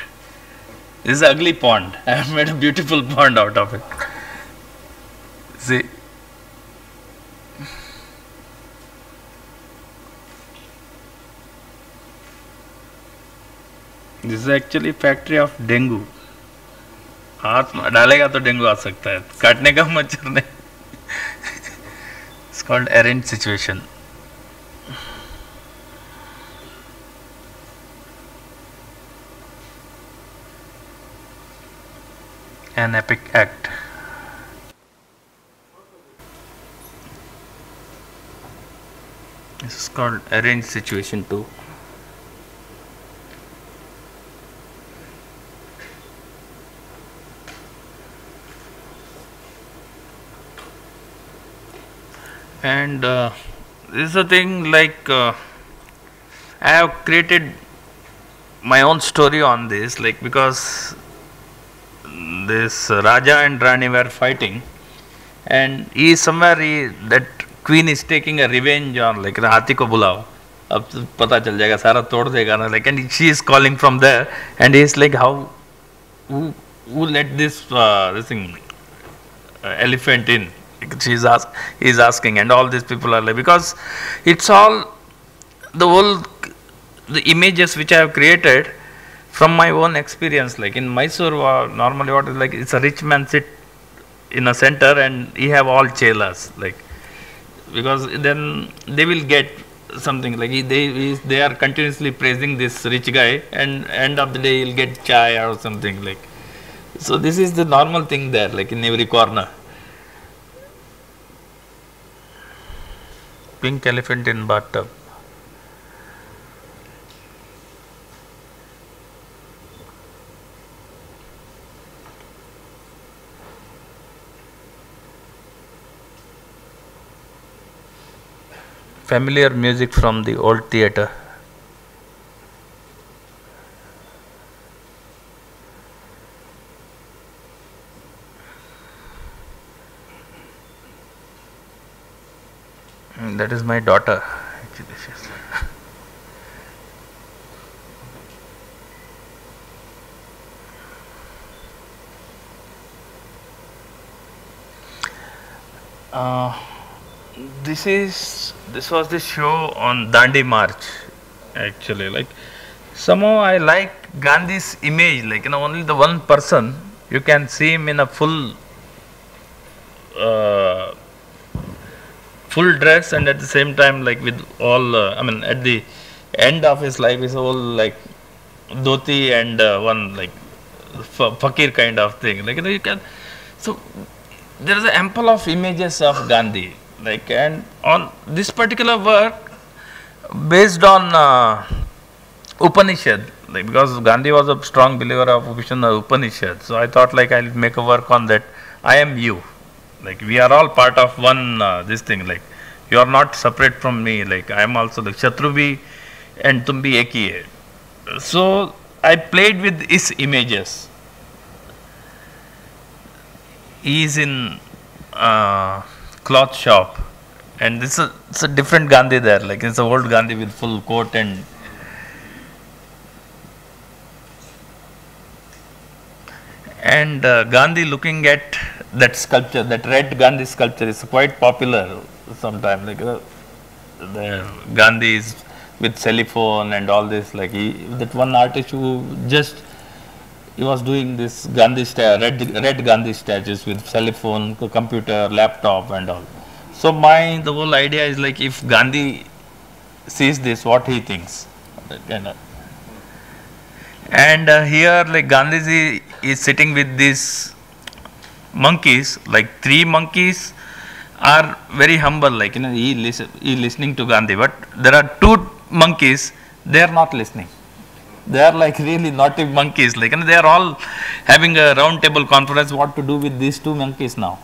This is an ugly pond. I have made a beautiful pond out of it. See. This is actually factory of dengue. हाथ डालेगा तो dengue आ सकता है, काटने का मच्छर नहीं. called arranged situation. An epic act. This is called arranged situation two. And uh, this is a thing like uh, I have created my own story on this, like because this Raja and Rani were fighting, and he somewhere he, that queen is taking a revenge on like Hathi ko bulao, ab pata chal jayega, sara tod dega na, like, and she is calling from there, and he is like, how, who, who let this uh, this thing uh, elephant in? She's ask, he's asking, and all these people are like, because it's all the whole the images which I have created from my own experience. Like in Mysore, uh, normally what is like, it's a rich man sit in a center and he have all chelas, like, because then they will get something like they they are continuously praising this rich guy, and end of the day he'll get chai or something like. So this is the normal thing there, like in every corner. Pink elephant in bathtub. Familiar music from the old theatre. That is my daughter. uh, this is this was the show on Dandi March. Actually, like somehow I like Gandhi's image. Like you know, only the one person you can see him in a full. Uh, full dress, and at the same time, like with all, uh, I mean, at the end of his life, is all like dhoti and uh, one like fakir kind of thing. Like you know, you can. So there is an ample of images of Gandhi. Like, and on this particular work, based on uh, Upanishad, like because Gandhi was a strong believer of Upanishad, so I thought like I'll make a work on that. I am you. Like we are all part of one uh, this thing, like you are not separate from me, like I am also like Shatru bhi and tum bhi ek hi hai. So I played with his images. He is in uh, cloth shop, and this is it's a different Gandhi there, like it's an old Gandhi with full coat and and uh, Gandhi looking at that sculpture, that red Gandhi sculpture is quite popular sometimes. Like uh, the Gandhi is with cellophane and all this. Like he, that one artist who just he was doing this Gandhi red red Gandhi statues with cellophane, computer, laptop, and all. So my the whole idea is like if Gandhi sees this, what he thinks. And uh, here like Gandhiji is sitting with this. Monkeys, like three monkeys are very humble, like you know he, listen, he listening to Gandhi, but there are two monkeys, they are not listening, they are like really naughty monkeys, like you know, they are all having a round table conference what to do with these two monkeys now.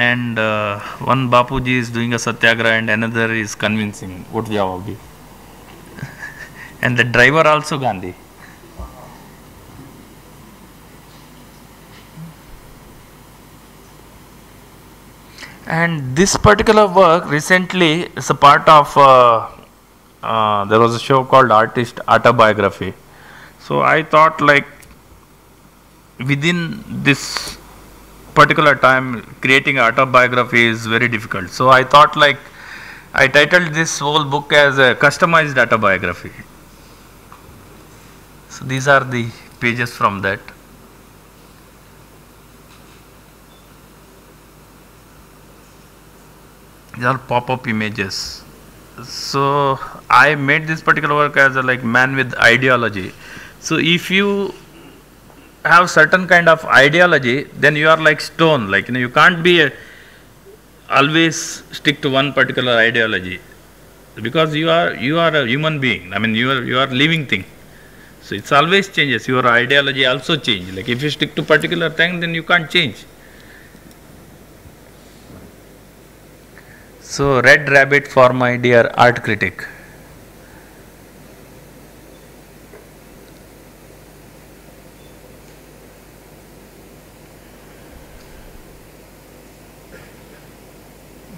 And uh, one Bapuji is doing a satyagraha and another is convincing Uthyavabhi. And the driver also Gandhi. And this particular work recently is a part of, uh, uh, there was a show called Artist Autobiography. So I thought like within this particular time creating autobiography is very difficult. So I thought like I titled this whole book as a customized autobiography. So these are the pages from that. These are pop-up images. So I made this particular work as a like man with ideology. So if you have certain kind of ideology, then you are like stone, like you know, you can't be a, always stick to one particular ideology, because you are you are a human being. I mean, you are you are living thing. So it's always changes. Your ideology also change. Like if you stick to particular thing, then you can't change. So red rabbit for my dear art critic.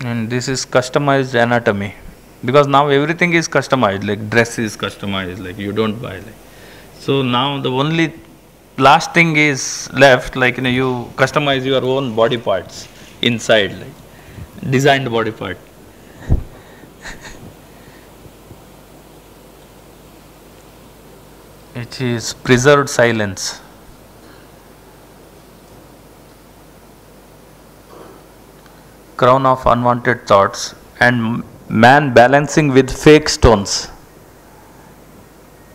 And this is customized anatomy, because now everything is customized, like dress is customized, like you don't buy. Like. So now the only last thing is left, like you know, you customize your own body parts inside, like designed body part. It is preserved silence. Crown of unwanted thoughts, and man balancing with fake stones.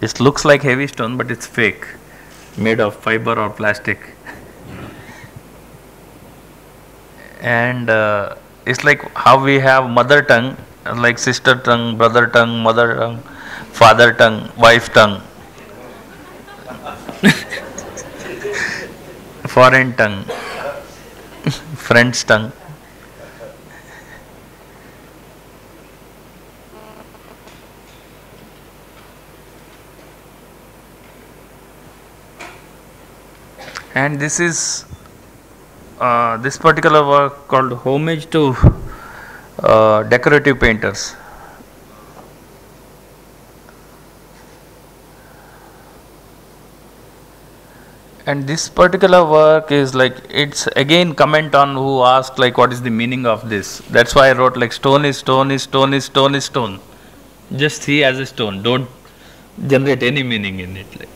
It looks like heavy stone, but it's fake, made of fiber or plastic. And uh, it's like how we have mother tongue, like sister tongue, brother tongue, mother tongue, father tongue, wife tongue, foreign tongue, French tongue. And this is uh, this particular work called Homage to uh, Decorative Painters. And this particular work is like, it's again comment on who asked like what is the meaning of this. That's why I wrote like stone is stone is stone is stone is stone. Just see as a stone, don't generate any meaning in it. Like.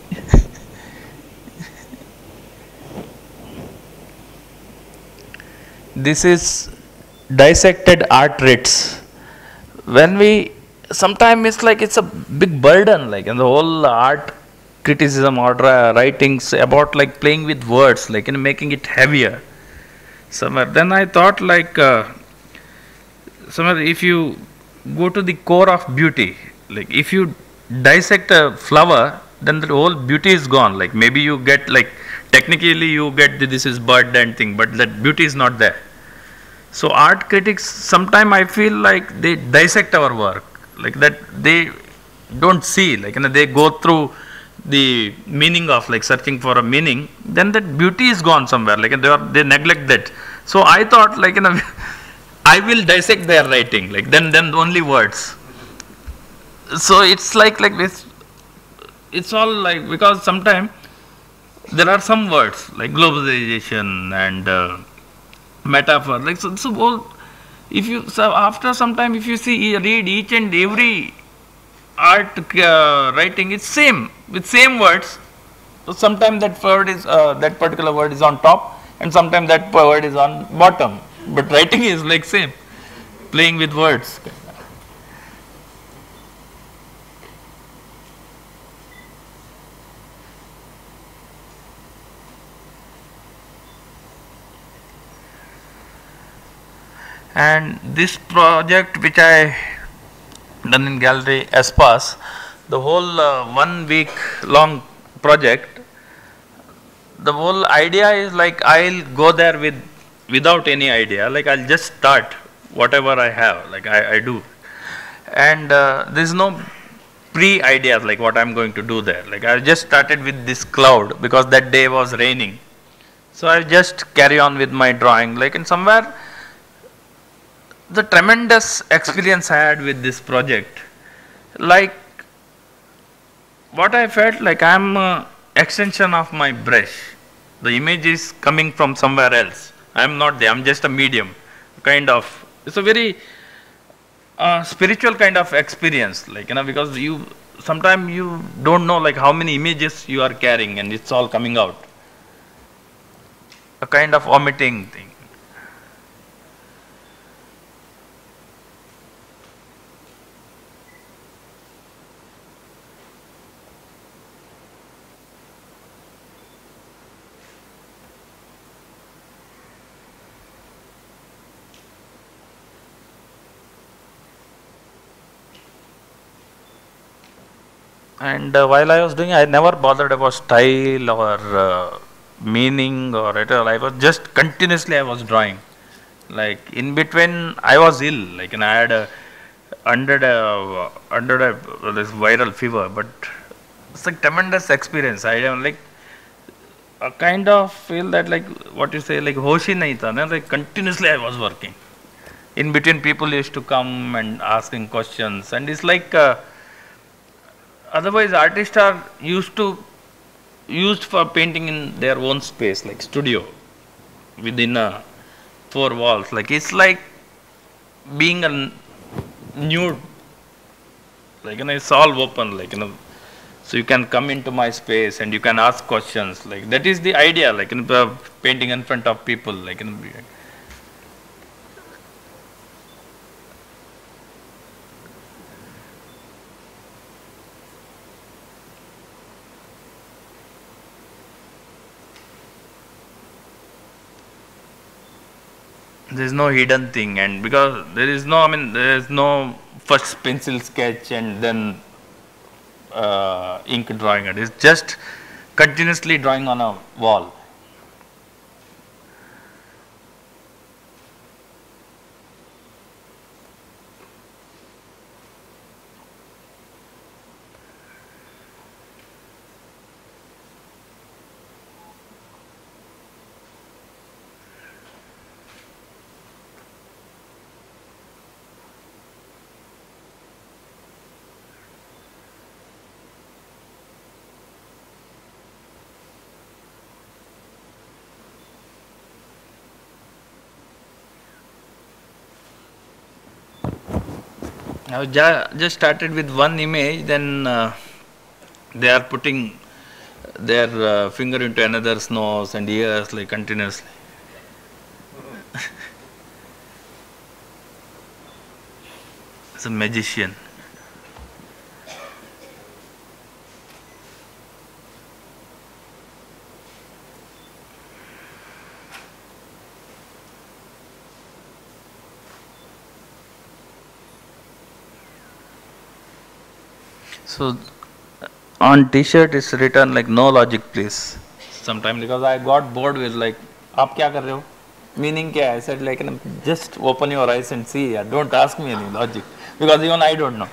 This is dissected art writs. When we, sometimes it's like it's a big burden, like, and the whole art criticism or writings about like playing with words, like, and making it heavier. Somewhere. Then I thought like, uh, somewhere if you go to the core of beauty, like if you dissect a flower, then the whole beauty is gone. Like maybe you get like, technically you get the, this is bud and thing, but that beauty is not there. So art critics, sometimes I feel like they dissect our work, like that they don't see, like you know, they go through the meaning of like searching for a meaning, then that beauty is gone somewhere, like and they, are, they neglect that. So I thought like, you know, I will dissect their writing, like then, then only words. So it's like, like this, it's all like, because sometimes there are some words like globalization and uh, metaphor, like so, so all, if you, so after some time if you see, read each and every art uh, writing, it's same, with same words. So sometimes that word is, uh, that particular word is on top, and sometimes that word is on bottom, but writing is like same, playing with words. And this project which I done in Gallery Espace, the whole uh, one week long project, the whole idea is like I'll go there with without any idea, like I'll just start whatever I have, like I, I do. And uh, there's no pre-ideas like what I'm going to do there, like I just started with this cloud because that day was raining. So I just carry on with my drawing, like in somewhere, the tremendous experience I had with this project, like what I felt like I'm an extension of my brush. The image is coming from somewhere else. I'm not there, I'm just a medium, kind of. It's a very uh, spiritual kind of experience, like, you know, because you sometimes you don't know like how many images you are carrying and it's all coming out. A kind of omitting thing. And uh, while I was doing, I never bothered about style or uh, meaning or at all. I was just continuously I was drawing. Like in between, I was ill. Like and I had a under a under a, this viral fever, but it's a tremendous experience. I am like a kind of feel that like what you say like hoshi nahi tha na. Like continuously I was working. In between, people used to come and asking questions, and it's like. Uh, Otherwise, artists are used to used for painting in their own space, like studio, within uh, four walls. Like it's like being a nude, like you know, it's all open, like you know, so you can come into my space and you can ask questions. Like that is the idea, like in uh, painting in front of people, like. You know, there is no hidden thing, and because there is no, I mean, there is no first pencil sketch and then uh, ink drawing. It is just continuously drawing on a wall. I just started with one image, then uh, they are putting their uh, finger into another's nose and ears like continuously. It's a magician. So on T-shirt it's written like no logic please. Sometimes because I got bored with like, आप क्या कर रहे हो? Meaning क्या? I said like, just open your eyes and see. Don't ask me any logic because even I don't know.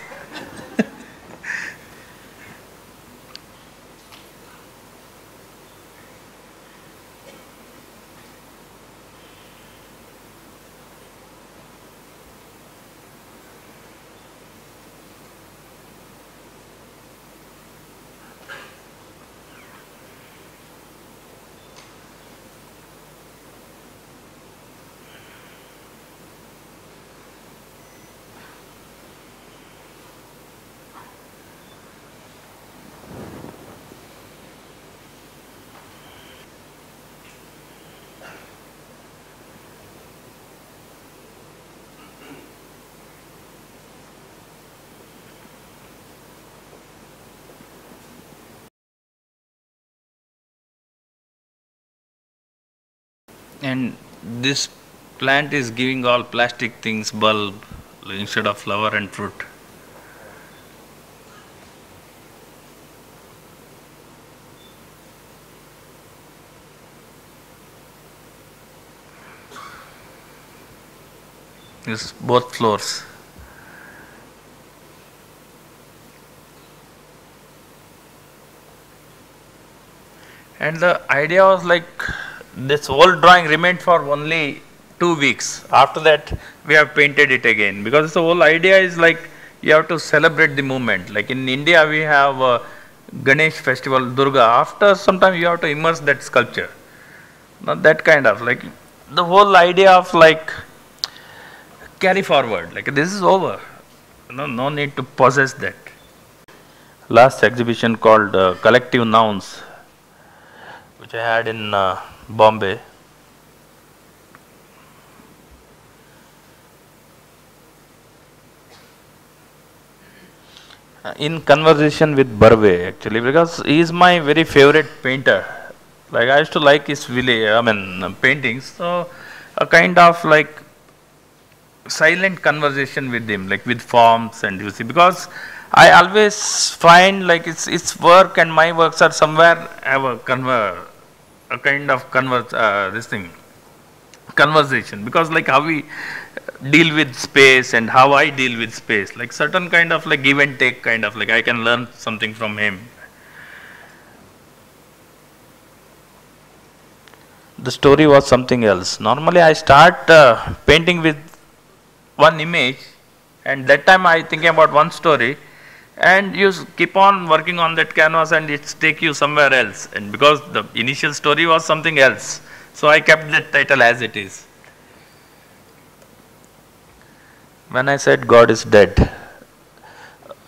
And this plant is giving all plastic things, bulb instead of flower and fruit. It's both floors. And the idea was like, this whole drawing remained for only two weeks. After that, we have painted it again because the whole idea is like you have to celebrate the movement. Like in India, we have uh, Ganesh festival, Durga. After sometimes you have to immerse that sculpture. Not that kind of like the whole idea of like carry forward. Like this is over. No, no need to possess that. last exhibition called uh, Collective Nouns, which I had in uh, Bombay. In conversation with Barve, actually, because he is my very favorite painter. Like I used to like his village, I mean paintings. So a kind of like silent conversation with him, like with forms and you see, because I always find like it's its work and my works are somewhere have a conver, a kind of converse uh, this thing conversation, because like how we deal with space and how I deal with space, like certain kind of like give and take kind of like I can learn something from him. The story was something else. Normally I start uh, painting with one image, and that time I thinking about one story, and you keep on working on that canvas and it takes you somewhere else, and because the initial story was something else, so I kept that title as it is. When I said God is dead,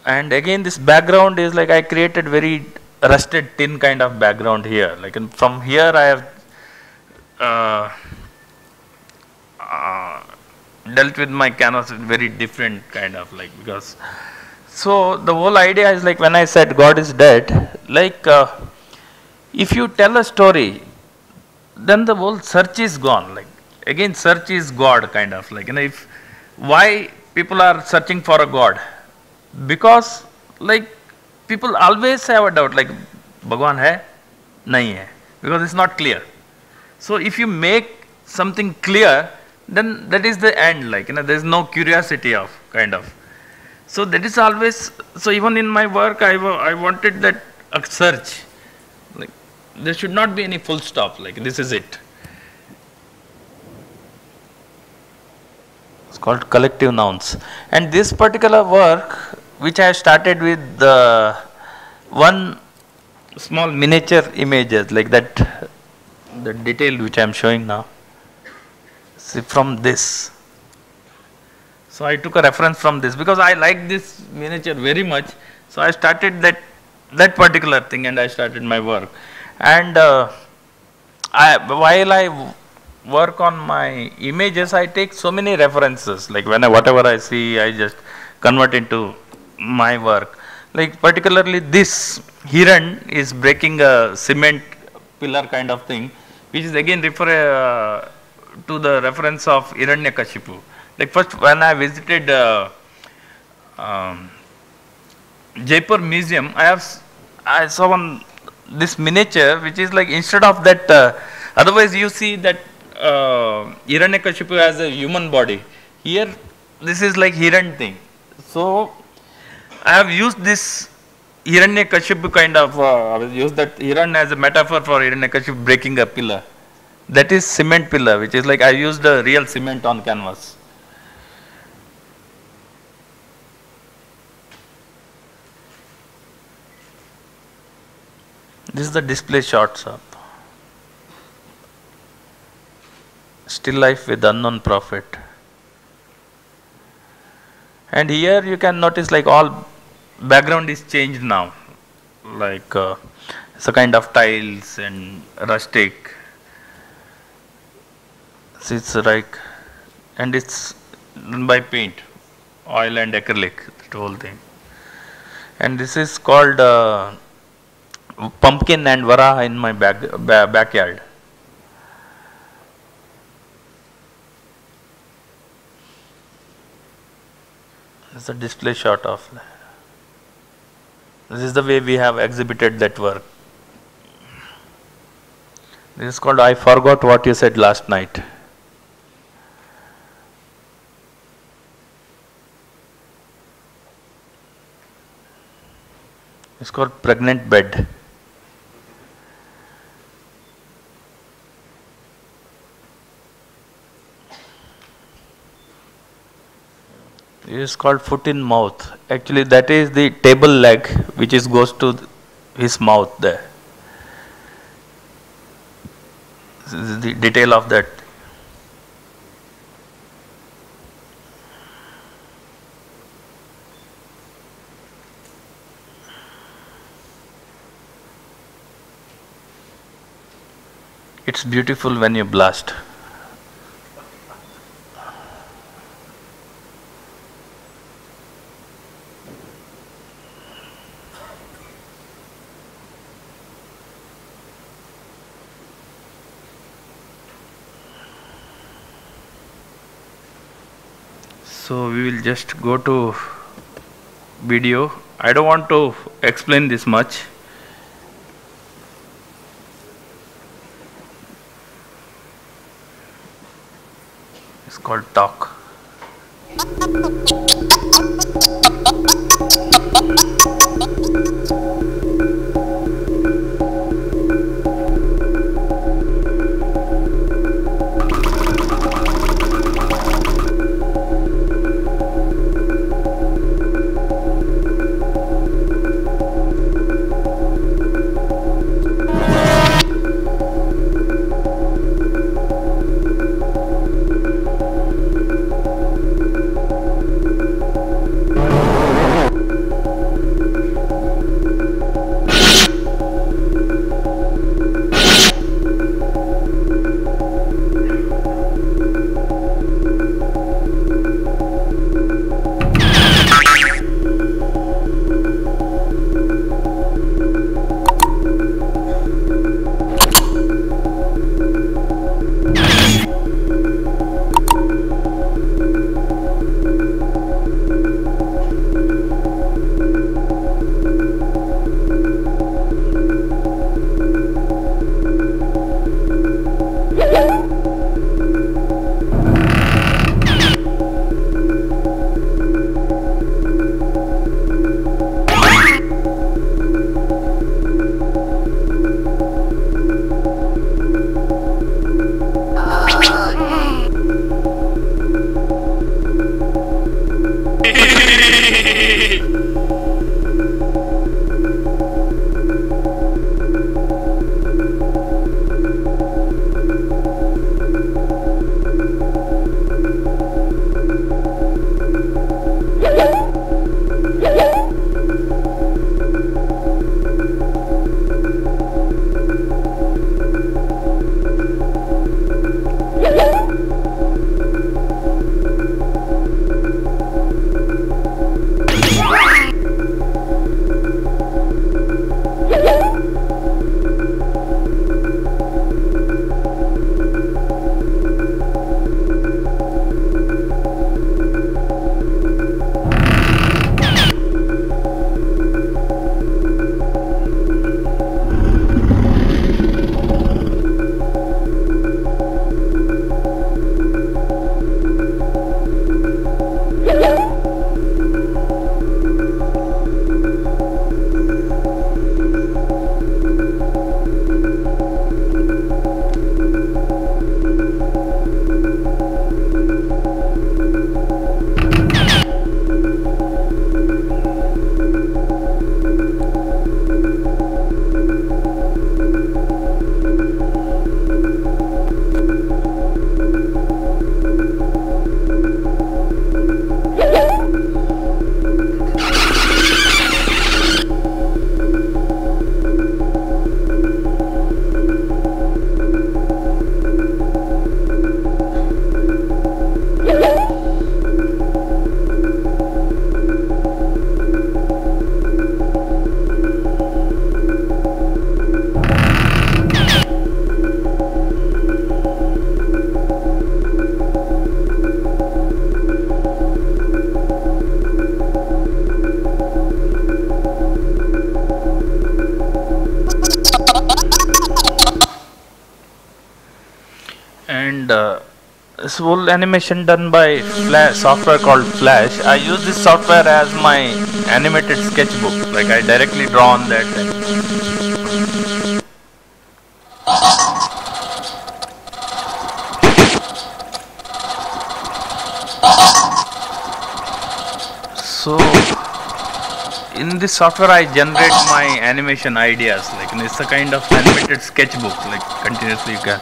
and again this background is like I created very rusted tin kind of background here, like and from here I have uh, uh, dealt with my canvas with very different kind of like, because so the whole idea is like when I said God is dead, like uh, if you tell a story then the whole search is gone, like again search is God kind of like, you know, if why people are searching for a God? Because like people always have a doubt like Bhagwan hai? Nahi hai, because it's not clear. So if you make something clear, then that is the end, like you know, there is no curiosity of kind of. So that is always, so even in my work I, I wanted that a search, like there should not be any full stop, like this is it. Called Collective Nouns, and this particular work which I started with the one small miniature images like that, the detail which I am showing now, see from this. So I took a reference from this because I like this miniature very much, so I started that that particular thing and I started my work. And uh, I, while I work on my images, I take so many references, like when I, whatever I see I just convert into my work. Like particularly this Hiran is breaking a cement pillar kind of thing, which is again refer uh, to the reference of Hiranya Kashipu. Like first when I visited uh, um, Jaipur Museum, I have I saw one this miniature which is like instead of that uh, otherwise you see that Uh, Hiranya Kashipu has a human body. Here, this is like Hiran thing. So, I have used this Hiranya Kashipu kind of, uh, I will use that Hiran as a metaphor for Hiranya Kashipu breaking a pillar. That is cement pillar, which is like I used a real cement on canvas. This is the display shots up. Still life with unknown prophet. And here you can notice like all background is changed now, like uh, it's a kind of tiles and rustic. So it's like, and it's done by paint, oil and acrylic, that whole thing. And this is called uh, pumpkin and Varaha in my back, ba backyard. It's a display shot of. This is the way we have exhibited that work. This is called I Forgot What You Said Last Night. It's called Pregnant Bed. It is called Foot in Mouth. Actually that is the table leg which is goes to his mouth there. This is the detail of that. It's beautiful when you blast. So we will just go to video. I don't want to explain this much. It's called talk. Full animation done by Flash, software called Flash. I use this software as my animated sketchbook, like I directly draw on that thing. So in this software I generate my animation ideas, like it's a kind of animated sketchbook, like continuously you can.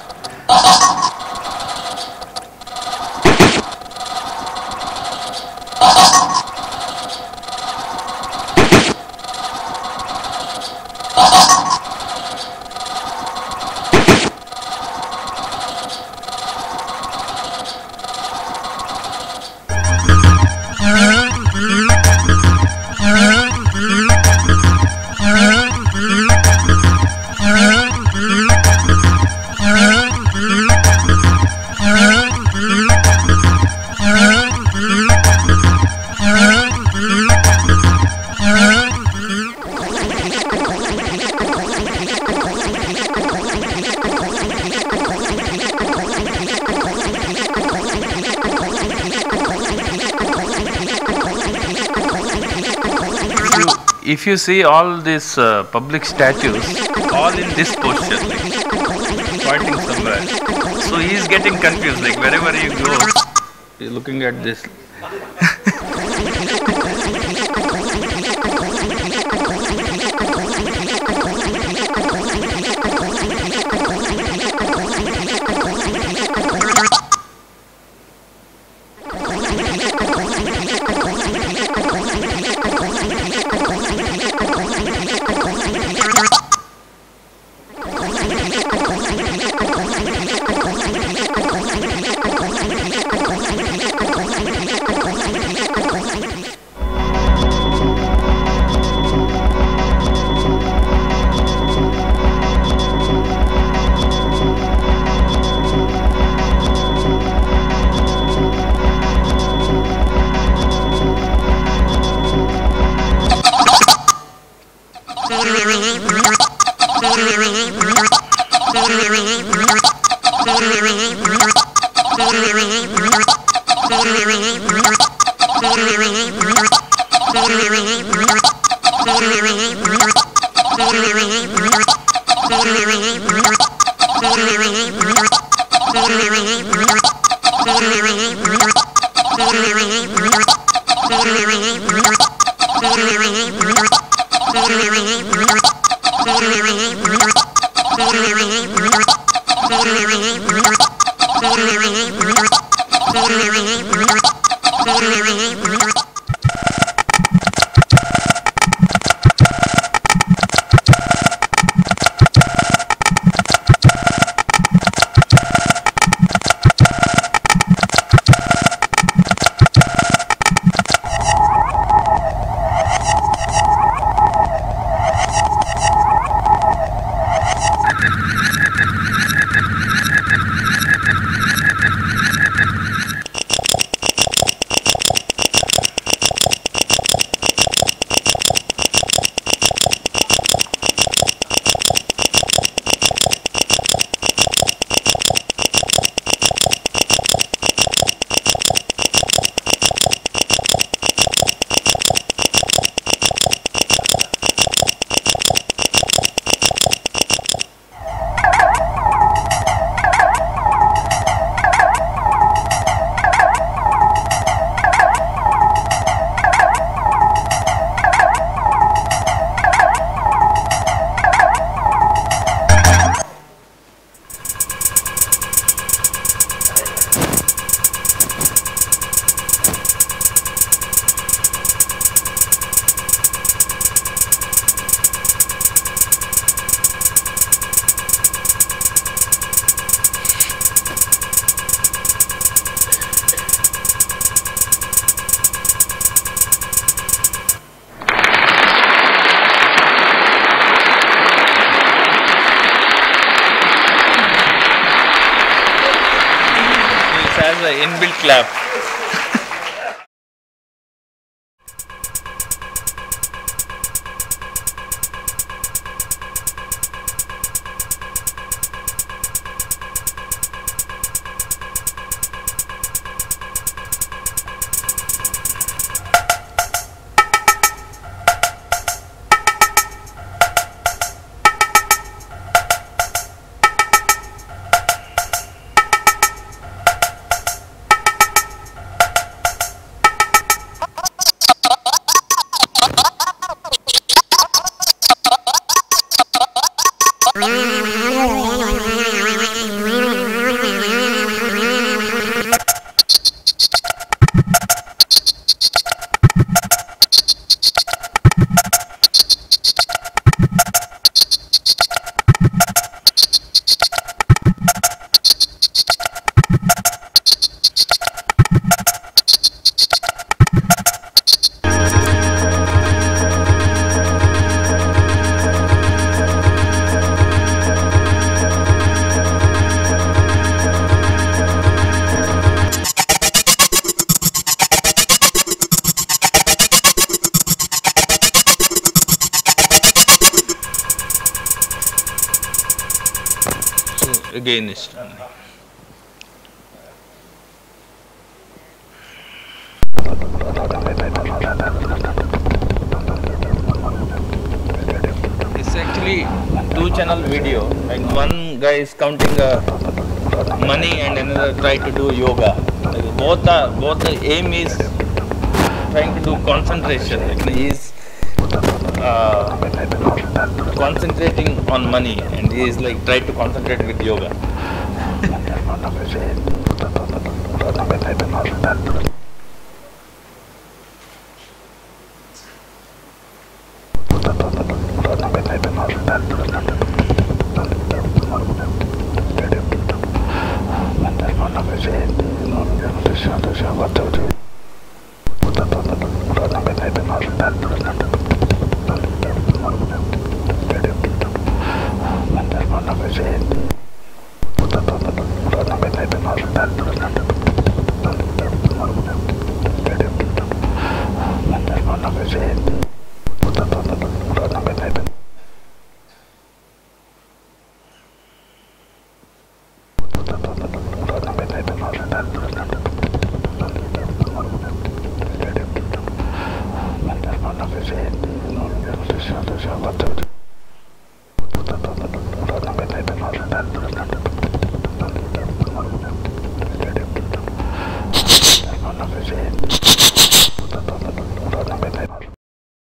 if you see all these uh, public statues, all in this posture, like, pointing somewhere. So he is getting confused, like wherever you go, he's looking at this. Again, it's done. actually two channel video. Like one guy is counting uh, money and another try to do yoga. Like both are, both the aim is trying to do concentration. Like he is uh, concentrating on money and he is like try to concentrate with yoga.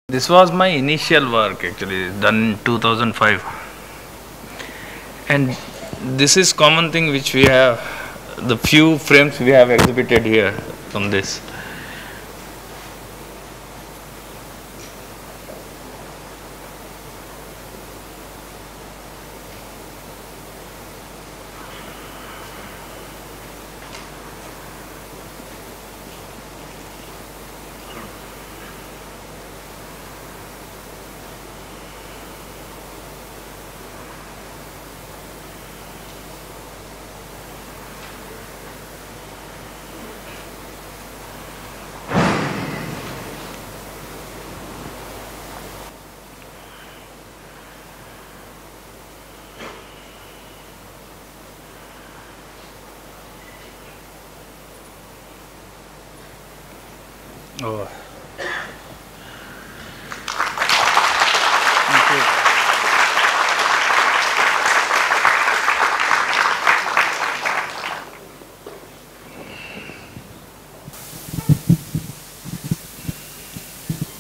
This was my initial work actually done in two thousand five, and this is common thing which we have, the few frames we have exhibited here from this. Oh. Thank you.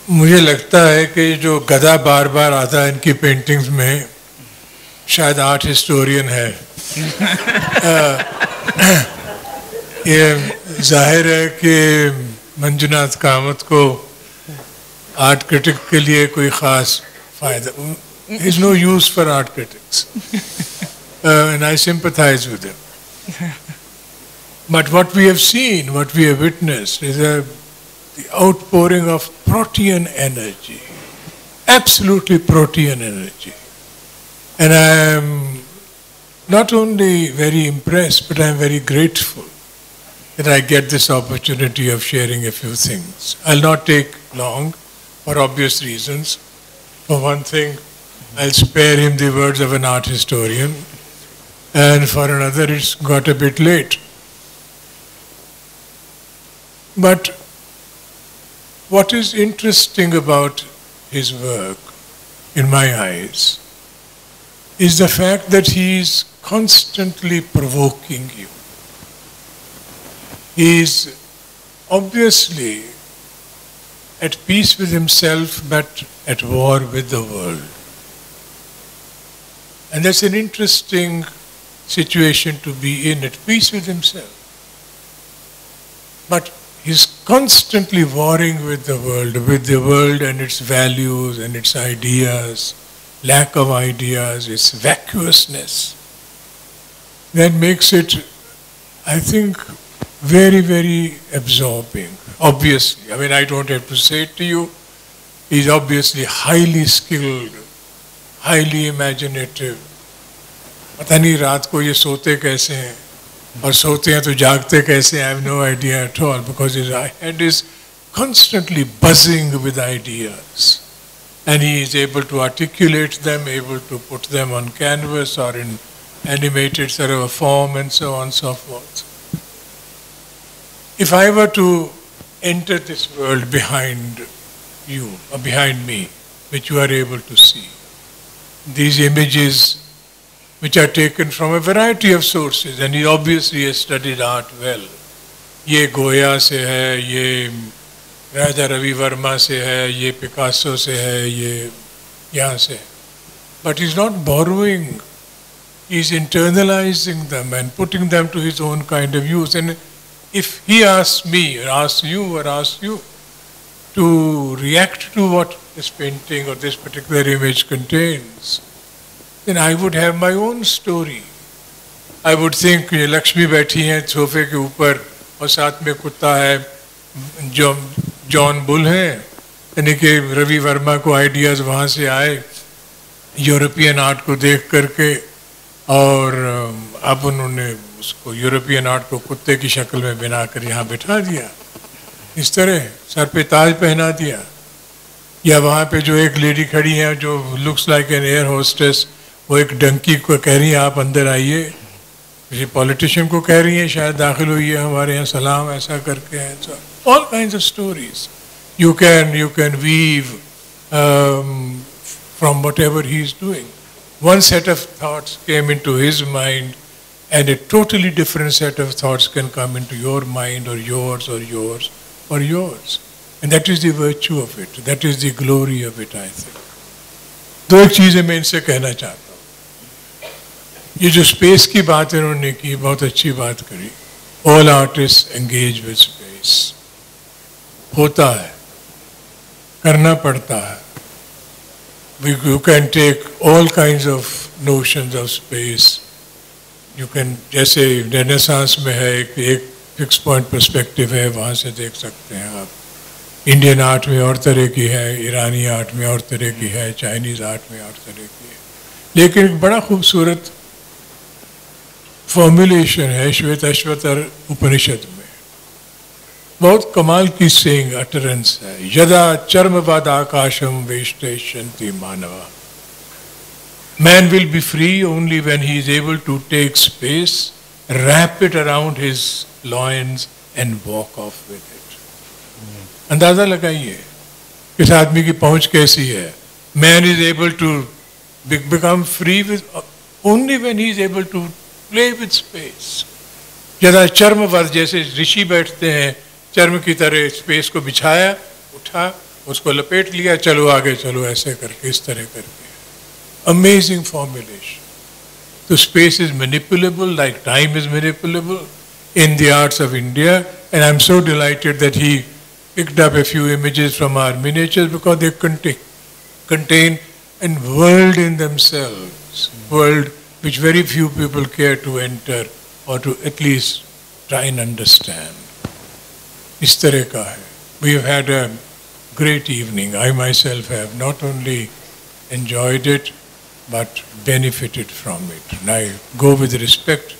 مجھے لگتا ہے کہ جو گدا بار بار آتا ہے ان کی paintings میں شاید آرٹ ہسٹورین ہے. یہ ظاہر ہے کہ منجوناتھ کامتھ کو آرٹ کرٹک کے لیے کوئی خاص فائدہ is no use for art critics and I sympathise with him but what we have seen what we have witnessed is a the outpouring of protean energy absolutely protean energy and I am not only very impress but I am very grateful that I get this opportunity of sharing a few things. I'll not take long for obvious reasons. For one thing, I'll spare him the words of an art historian, and for another, it's got a bit late. But what is interesting about his work, in my eyes, is the fact that he is constantly provoking you. He is obviously at peace with himself, but at war with the world. And that's an interesting situation to be in, at peace with himself. But he's constantly warring with the world, with the world and its values and its ideas, lack of ideas, its vacuousness. That makes it, I think, very, very absorbing, obviously. I mean, I don't have to say it to you. He's obviously highly skilled, highly imaginative. पता नहीं रात को ये सोते कैसे हैं और सोते हैं तो जागते कैसे हैं. I have no idea at all because his head is constantly buzzing with ideas, and he is able to articulate them, able to put them on canvas or in animated sort of a form, and so on and so forth. If I were to enter this world behind you, or behind me, which you are able to see, these images which are taken from a variety of sources, and he obviously has studied art well. Ye Goya se hai, ye Raja Ravi Varma se hai, ye Picasso se hai, ye yahan se. But he's not borrowing, he's internalizing them and putting them to his own kind of use. And if he asks me, or asks you, or asks you to react to what this painting or this particular image contains, then I would have my own story. I would think, Lakshmi बैठी है सोफे के ऊपर और साथ में कुत्ता है जो जॉन बुल है, यानी कि रवि वर्मा को आइडियाज़ वहाँ से आए यूरोपियन आर्ट को देख करके, और अब उन्होंने उसको यूरोपियन आर्ट को कुत्ते की शक्ल में बना कर यहाँ बिठा दिया, इस तरह सर पे ताज पहना दिया, या वहाँ पे जो एक लेडी खड़ी है जो looks like an air hostess, وہ ایक ڈنکی کو کہہ رही ہیں آپ اندر آئیے, کسی پولیٹیشین کو کہہ رہی ہیں شاید داخل ہوئیے ہمارے یہاں سلام ایسا کر کے, all kinds of stories you can you can view from whatever he is doing. One set of thoughts came into his mind and a totally different set of thoughts can come into your mind or yours or yours or yours. And that is the virtue of it. That is the glory of it, I think. دو ایک چیزیں میں ان سے کہنا چاہتا ہوں. یہ جو space کی بات انہوں نے کی بہت اچھی بات کری. All artists engage with space. ہوتا ہے, کرنا پڑتا ہے. You can take all kinds of notions of space. You can, جیسے رینیسانس میں ہے ایک فکس پوائنٹ پرسپیکٹو ہے, وہاں سے دیکھ سکتے ہیں آپ. انڈین آرٹ میں اور طرح کی ہے, ایرانی آرٹ میں اور طرح کی ہے, چائنیز آرٹ میں اور طرح کی ہے, لیکن ایک بڑا خوبصورت فارمولیشن ہے شویت اشوتر اپنشد میں, بہت کمال کی سینگ اٹرنس ہے. یدا چرم باد آکاشم ویشتے شنتی مانوا. Man will be free only when he is able to take space, wrap it around his loins and walk off with it. اندازہ لگائیے کس آدمی کی پہنچ کیسی ہے. Man is able to become free with only when he is able to play with space. یدا چرم باد, جیسے رشی بیٹھتے ہیں چرم کی طرح اسپیس کو بچھایا, اٹھا, اس کو لپیٹ لیا, چلو آگے چلو, ایسے کر کے, اس طرح کر کے. Amazing formulation. تو space is manipulable like time is manipulable in the arts of India, and I am so delighted that he picked up a few images from our miniatures because they contain an world in themselves, world which very few people care to enter or to at least try and understand. اس طرح کا ہے. We have had a great evening. I my self have not only enjoyed it but benefited from it. I go with respect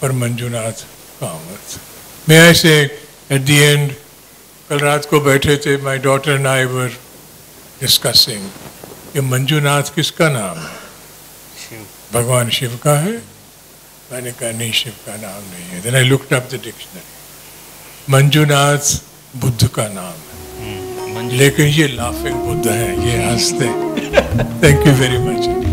for Manjunath Kamath. میں ایسے at the end کل رات کو بیٹھے تھے, my daughter and I were discussing کہ منجوناتھ کس کا نام ہے, بھگوان شیو کا ہے. میں نے کہا نہیں, شیو کا نام نہیں ہے. دین آئی لکڈ اپ دی ڈکشنری, منجوناتھ بدھ کا نام ہے, لیکن یہ لافنگ بدھ ہے, یہ ہنستے. Thank you very much.